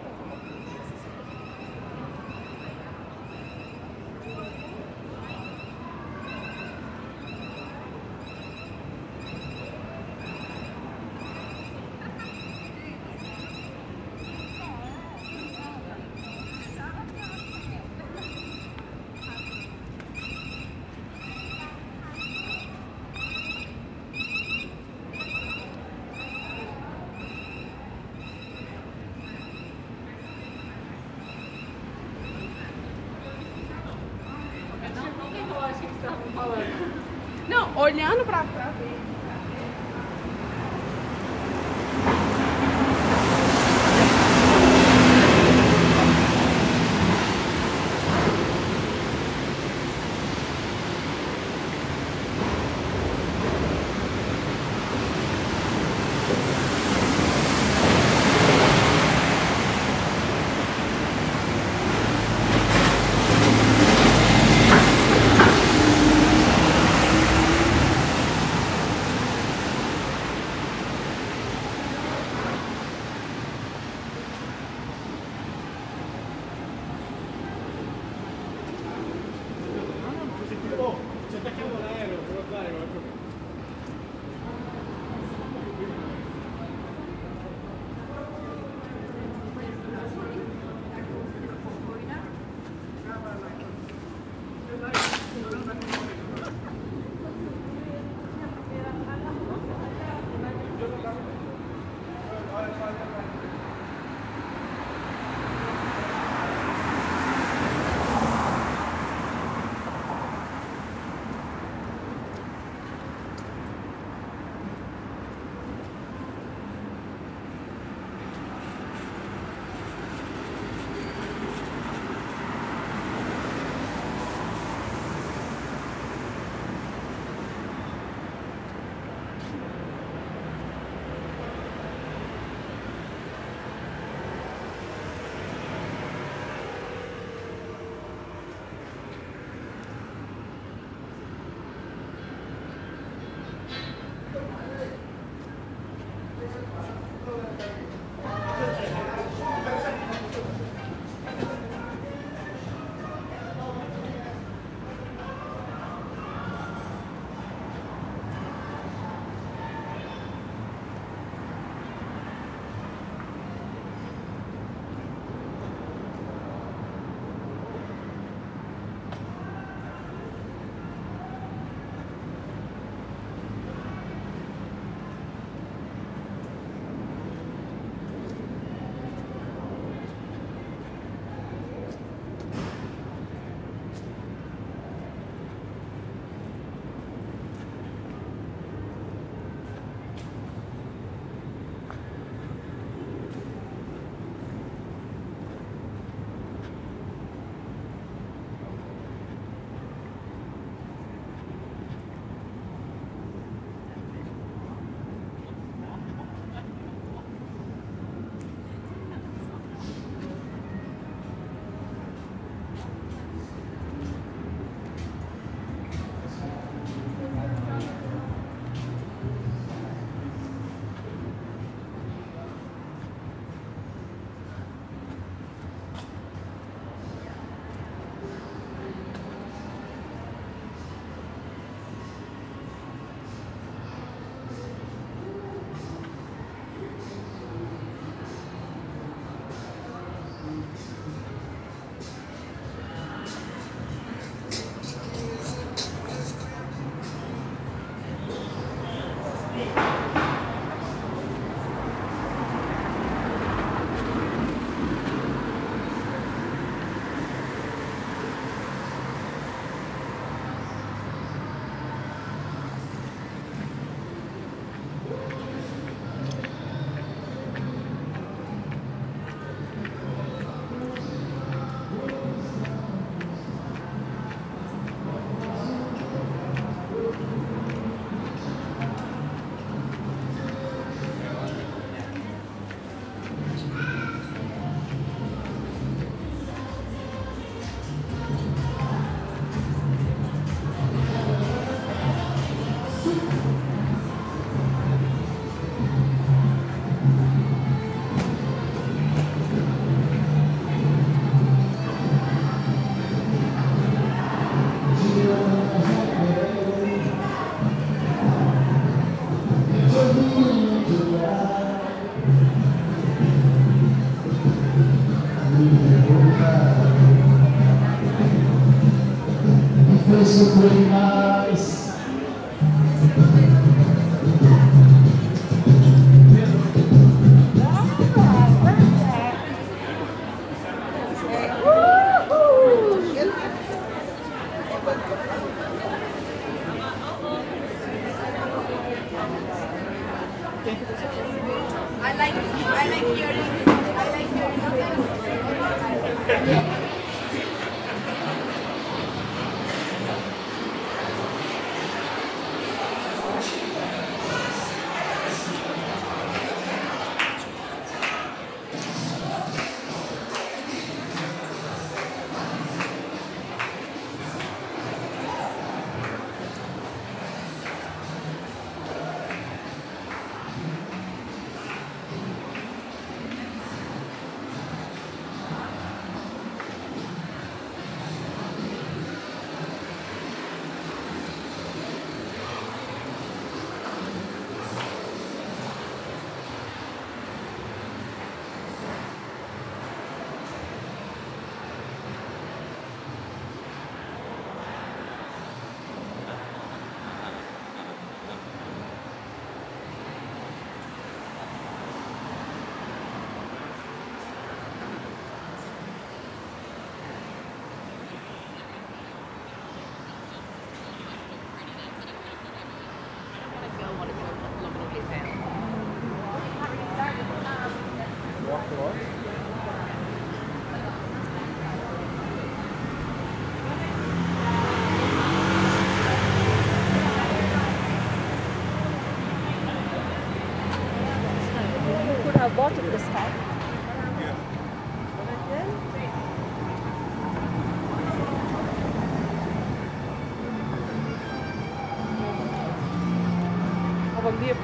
Não, olhando pra trás. demais. Bottle this time. Yeah. How about beer?